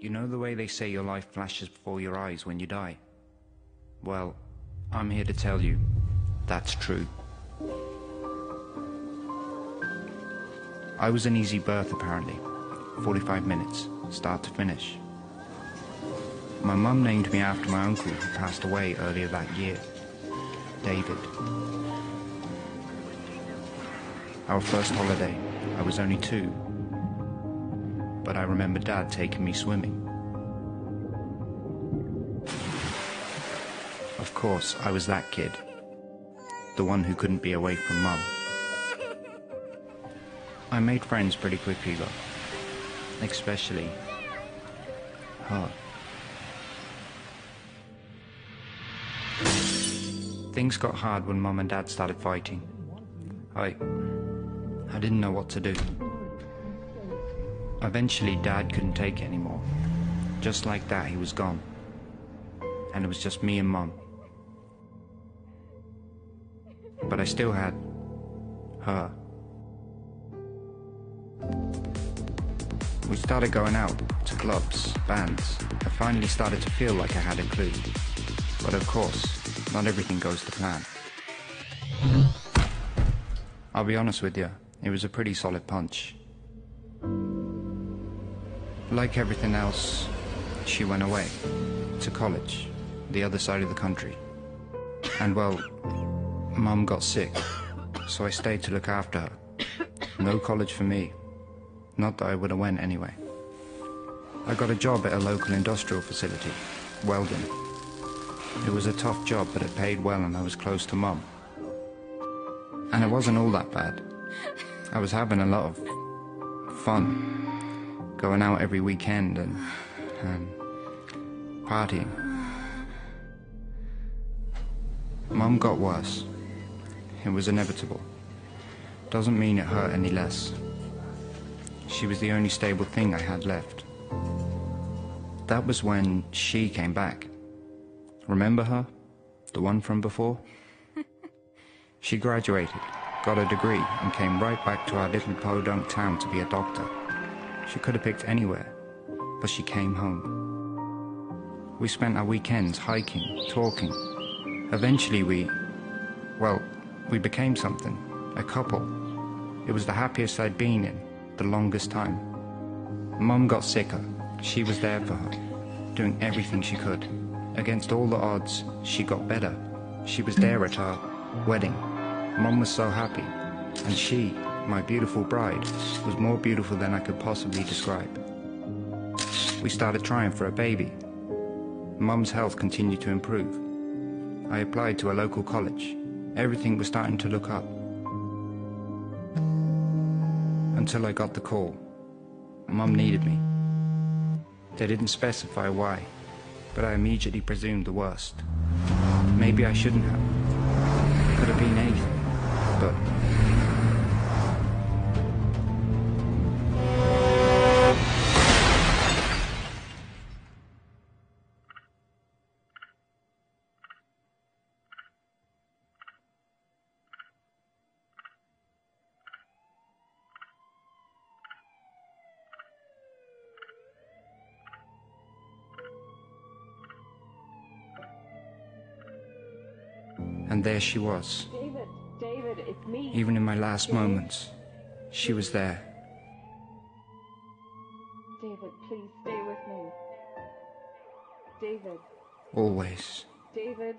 You know the way they say your life flashes before your eyes when you die? Well, I'm here to tell you that's true. I was an easy birth, apparently. forty-five minutes, start to finish. My mum named me after my uncle who passed away earlier that year, David. Our first holiday, I was only two, but I remember Dad taking me swimming. Of course, I was that kid, the one who couldn't be away from Mum. I made friends pretty quickly though, especially her. Things got hard when Mum and Dad started fighting. I... I didn't know what to do. Eventually, Dad couldn't take it anymore. Just like that, he was gone. And it was just me and Mum. But I still had... her. We started going out, to clubs, bands. I finally started to feel like I had a clue. But of course, not everything goes to plan. I'll be honest with you, it was a pretty solid punch. Like everything else, she went away, to college, the other side of the country. And well, Mum got sick, so I stayed to look after her. No college for me. Not that I would have went anyway. I got a job at a local industrial facility, welding. It was a tough job, but it paid well and I was close to Mum. And it wasn't all that bad. I was having a lot of fun, going out every weekend and, and partying. Mum got worse. It was inevitable. Doesn't mean it hurt any less. She was the only stable thing I had left. That was when she came back. Remember her? The one from before? She graduated, got a degree, and came right back to our little podunk town to be a doctor. She could have picked anywhere, but she came home. We spent our weekends hiking, talking. Eventually we... well, we became something. A couple. It was the happiest I'd been in, the longest time. Mum got sicker. She was there for her, doing everything she could. Against all the odds, she got better. She was there at her wedding. Mum was so happy. And she, my beautiful bride, was more beautiful than I could possibly describe. We started trying for a baby. Mum's health continued to improve. I applied to a local college. Everything was starting to look up. Until I got the call. Mum needed me. They didn't specify why. But I immediately presumed the worst. Maybe I shouldn't have. Could have been anything, but... And there she was. David, David. Even in my last moments, she was there. David, please stay with me. David. Always. David,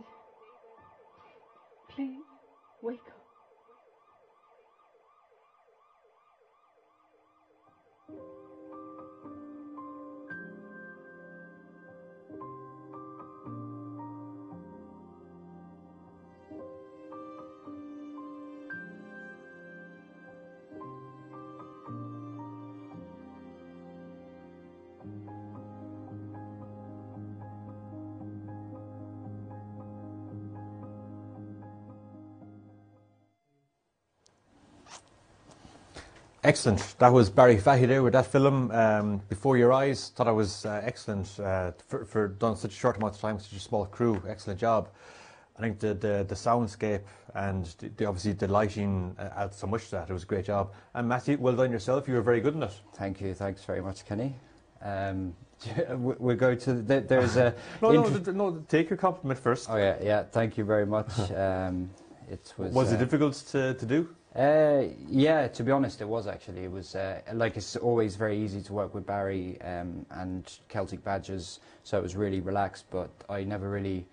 please wake up. Excellent. That was Barry Fahey there with that film, um, Before Your Eyes. Thought I was uh, excellent uh, for, for done such a short amount of time, such a small crew. Excellent job. I think the the, the soundscape and the, the, obviously the lighting uh, adds so much to that. It was a great job. And Matthew, well done yourself. You were very good in it. Thank you. Thanks very much, Kenny. Um, we'll go to the, there's a no, no no take your compliment first. Oh yeah, yeah. Thank you very much. um, it was was it uh, difficult to to do? Uh, yeah, to be honest, it was actually. It was uh, like it's always very easy to work with Barry um, and Celtic Badgers, so it was really relaxed. But I never really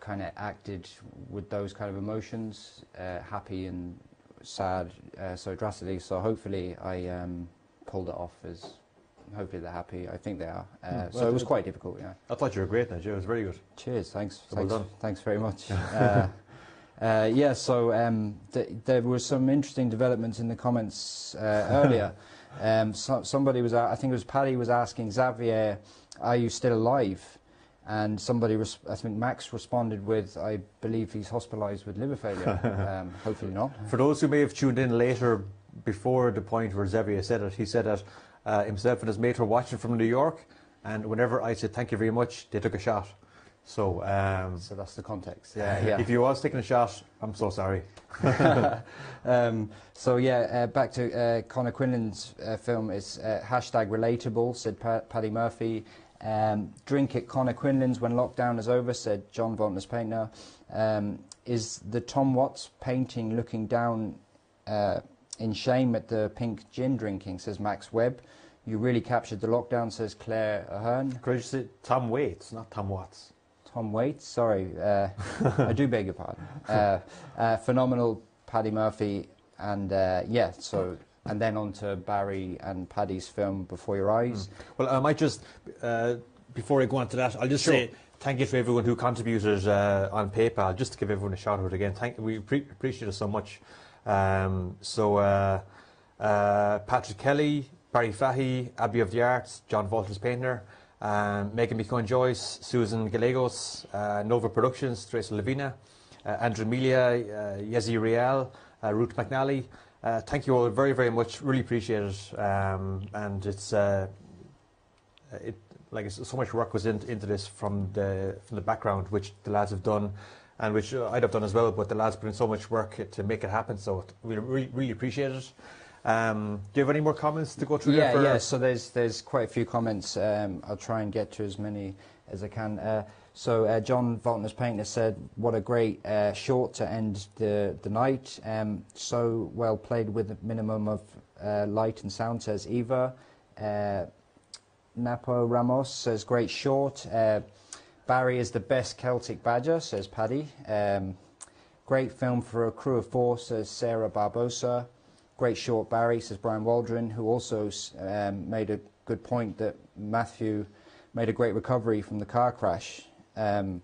kind of acted with those kind of emotions, uh, happy and sad, uh, so drastically. So hopefully, I um, pulled it off as hopefully they're happy. I think they are. Uh, well, so it was quite difficult. Yeah. I thought you were great, Nigel. It was very good. Cheers. Thanks. So thanks, well done. Thanks very much. Uh, Uh, yeah, so um, th there were some interesting developments in the comments uh, earlier. Um, so somebody was, I think it was Paddy, was asking Xavier, "Are you still alive?" And somebody, res I think Max responded with, "I believe he's hospitalised with liver failure." um, hopefully not. For those who may have tuned in later, before the point where Xavier said it, he said that uh, himself and his mate were watching from New York, and whenever I said thank you very much, they took a shot. So, um, so that's the context. Yeah, yeah. If you was taking a shot, I'm so sorry. um, so yeah, uh, back to uh, Conor Quinlan's uh, film. It's uh, hashtag relatable, said pa Paddy Murphy. Um, drink it, Conor Quinlan's, when lockdown is over, said John Vauntner's painter. Um, is the Tom Watts painting looking down uh, in shame at the pink gin drinking, says Max Webb. You really captured the lockdown, says Claire Ahern. Courageous, Tom Waits, not Tom Watts. Tom Waits, sorry, uh, I do beg your pardon. Uh, uh, phenomenal, Paddy Murphy, and uh, yeah, so, and then on to Barry and Paddy's film, Before Your Eyes. Mm. Well, I might just, uh, before I go on to that, I'll just sure. say thank you to everyone who contributed uh, on PayPal, just to give everyone a shout out again. Thank, we appreciate it so much. Um, so, uh, uh, Patrick Kelly, Barry Fahey, Abbey of the Arts, John Volter's Painter, Um, Megan McCone-Joyce, Susan Gallegos, uh, Nova Productions, Teresa Lavina, uh, Andrew Melia, uh, Yezi Real, uh, Ruth McNally. Uh, thank you all very, very much. Really appreciate it. Um, and it's uh, it like so much work was in, into this from the from the background, which the lads have done, and which I'd have done as well. But the lads put in so much work to make it happen. So we really, really appreciate it. Um, do you have any more comments to go through? Yeah, there for yeah. So there's there's quite a few comments. Um, I'll try and get to as many as I can. Uh, so uh, John Vauntner's painter said, "What a great uh, short to end the the night. Um, so well played with a minimum of uh, light and sound." Says Eva. Uh, Napo Ramos says, "Great short." Uh, Barry is the best Celtic Badger. Says Paddy. Um, great film for a crew of four. Says Sarah Barbosa. Great short, Barry, says Brian Waldron, who also um, made a good point that Matthew made a great recovery from the car crash. Um,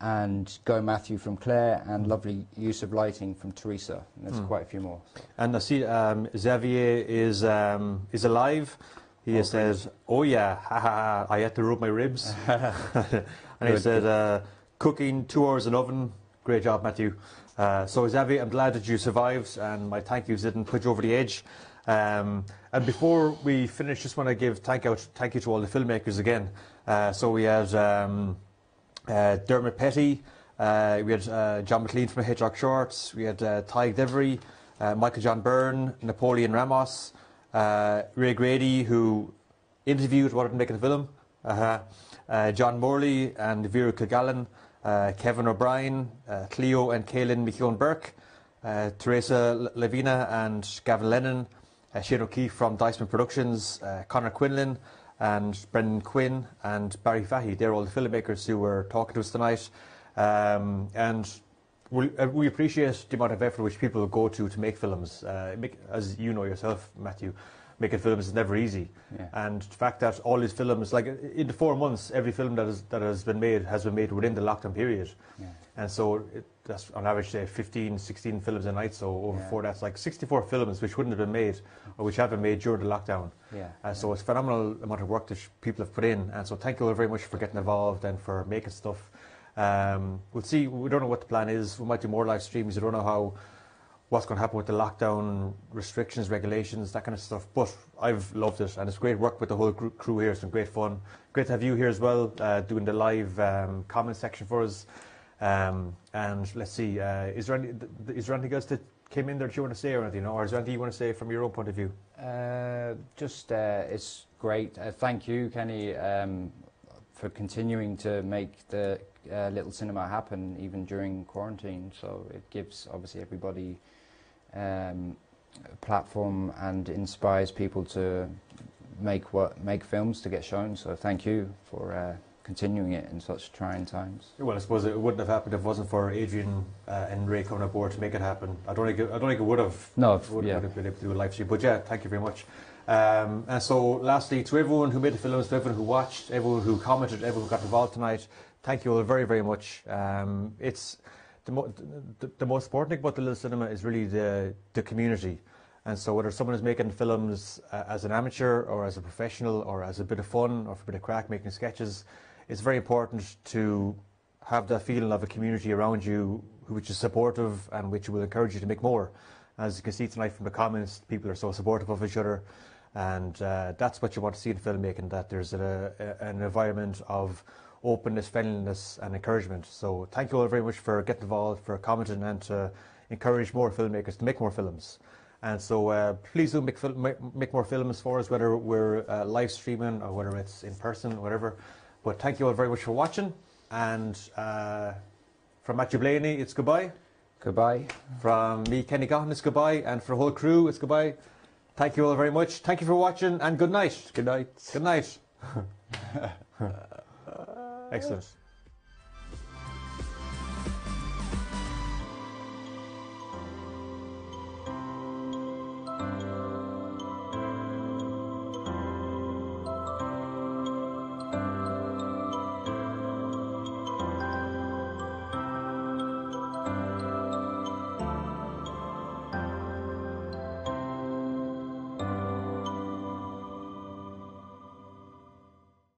and Go Matthew from Claire, and lovely use of lighting from Teresa. And there's mm. quite a few more. So. And I see um, Xavier is um, is alive. He oh, says, goodness. "Oh yeah, ha ha ha, I had to rub my ribs." and good. He said, uh, "Cooking two hours in oven. Great job, Matthew." Uh, so, Xavier, I'm glad that you survived, and my thank yous didn't put you over the edge. Um, and before we finish, just want to give thank out, thank you to all the filmmakers again. Uh, so we had um, uh, Dermot Petty, uh, we had uh, John McLean from Hedgehog Shorts, we had uh, Tadhg Devery, uh, Michael John Byrne, Napoleon Ramos, uh, Ray Grady, who interviewed what it would make in the film, uh-huh. uh, John Morley and Vera Kilgallen. Uh, Kevin O'Brien, uh, Cleo and Calin McKeon Burke, uh, Teresa Lavina and Gavin Lennon, uh, Shane O'Keefe from Diceman Productions, uh, Conor Quinlan and Brendan Quinn and Barry Fahey. They're all the filmmakers who were talking to us tonight. Um, and we, uh, we appreciate the amount of effort which people go to to make films. Uh, make, as you know yourself, Matthew, making films is never easy. Yeah. And the fact that all these films, like in the four months, every film that, is, that has been made has been made within the lockdown period. Yeah. And so it, that's on average, say, fifteen, sixteen films a night. So over yeah. four, that's like sixty-four films which wouldn't have been made or which have been made during the lockdown. Yeah. And yeah. so it's a phenomenal amount of work that people have put in. And so thank you all very much for getting involved and for making stuff. Um, we'll see. We don't know what the plan is. We might do more live streams. We don't know how, what's going to happen with the lockdown restrictions, regulations, that kind of stuff. But I've loved it, and it's great work with the whole group, crew here. It's been great fun. Great to have you here as well, uh, doing the live um, comment section for us. Um, and let's see, uh, is there any, is there anything else that came in there that you want to say or anything, or is there anything you want to say from your own point of view? Uh, just uh, it's great. Uh, thank you, Kenny, um, for continuing to make the Uh, Little Cinema happen even during quarantine. So it gives obviously everybody um, a platform and inspires people to make what make films to get shown. So thank you for uh, continuing it in such trying times. Well, I suppose it wouldn't have happened if it wasn't for Adrian uh, and Ray coming aboard to make it happen. I don't think it, I don't think it would have. No, it would yeah. have been able to do a live stream. But yeah, thank you very much. Um, and so lastly, to everyone who made the films, to everyone who watched, everyone who commented, everyone who got involved tonight, thank you all very, very much. Um, it's the, mo the, the most important thing about the Little Cinema is really the, the community. And so whether someone is making films uh, as an amateur or as a professional or as a bit of fun or for a bit of crack making sketches, it's very important to have that feeling of a community around you which is supportive and which will encourage you to make more. As you can see tonight from the comments, people are so supportive of each other. And uh, that's what you want to see in filmmaking, that there's a, a, an environment of openness, friendliness and encouragement. So thank you all very much for getting involved, for commenting and to encourage more filmmakers to make more films. And so uh, please do make, make more films for us, whether we're uh, live streaming or whether it's in person, whatever. But thank you all very much for watching. And uh, from Matthew Blaney, it's goodbye. Goodbye. From me, Kenny Gaughan, it's goodbye. And for the whole crew, it's goodbye. Thank you all very much. Thank you for watching and good night. Good night. Good night. Excellent.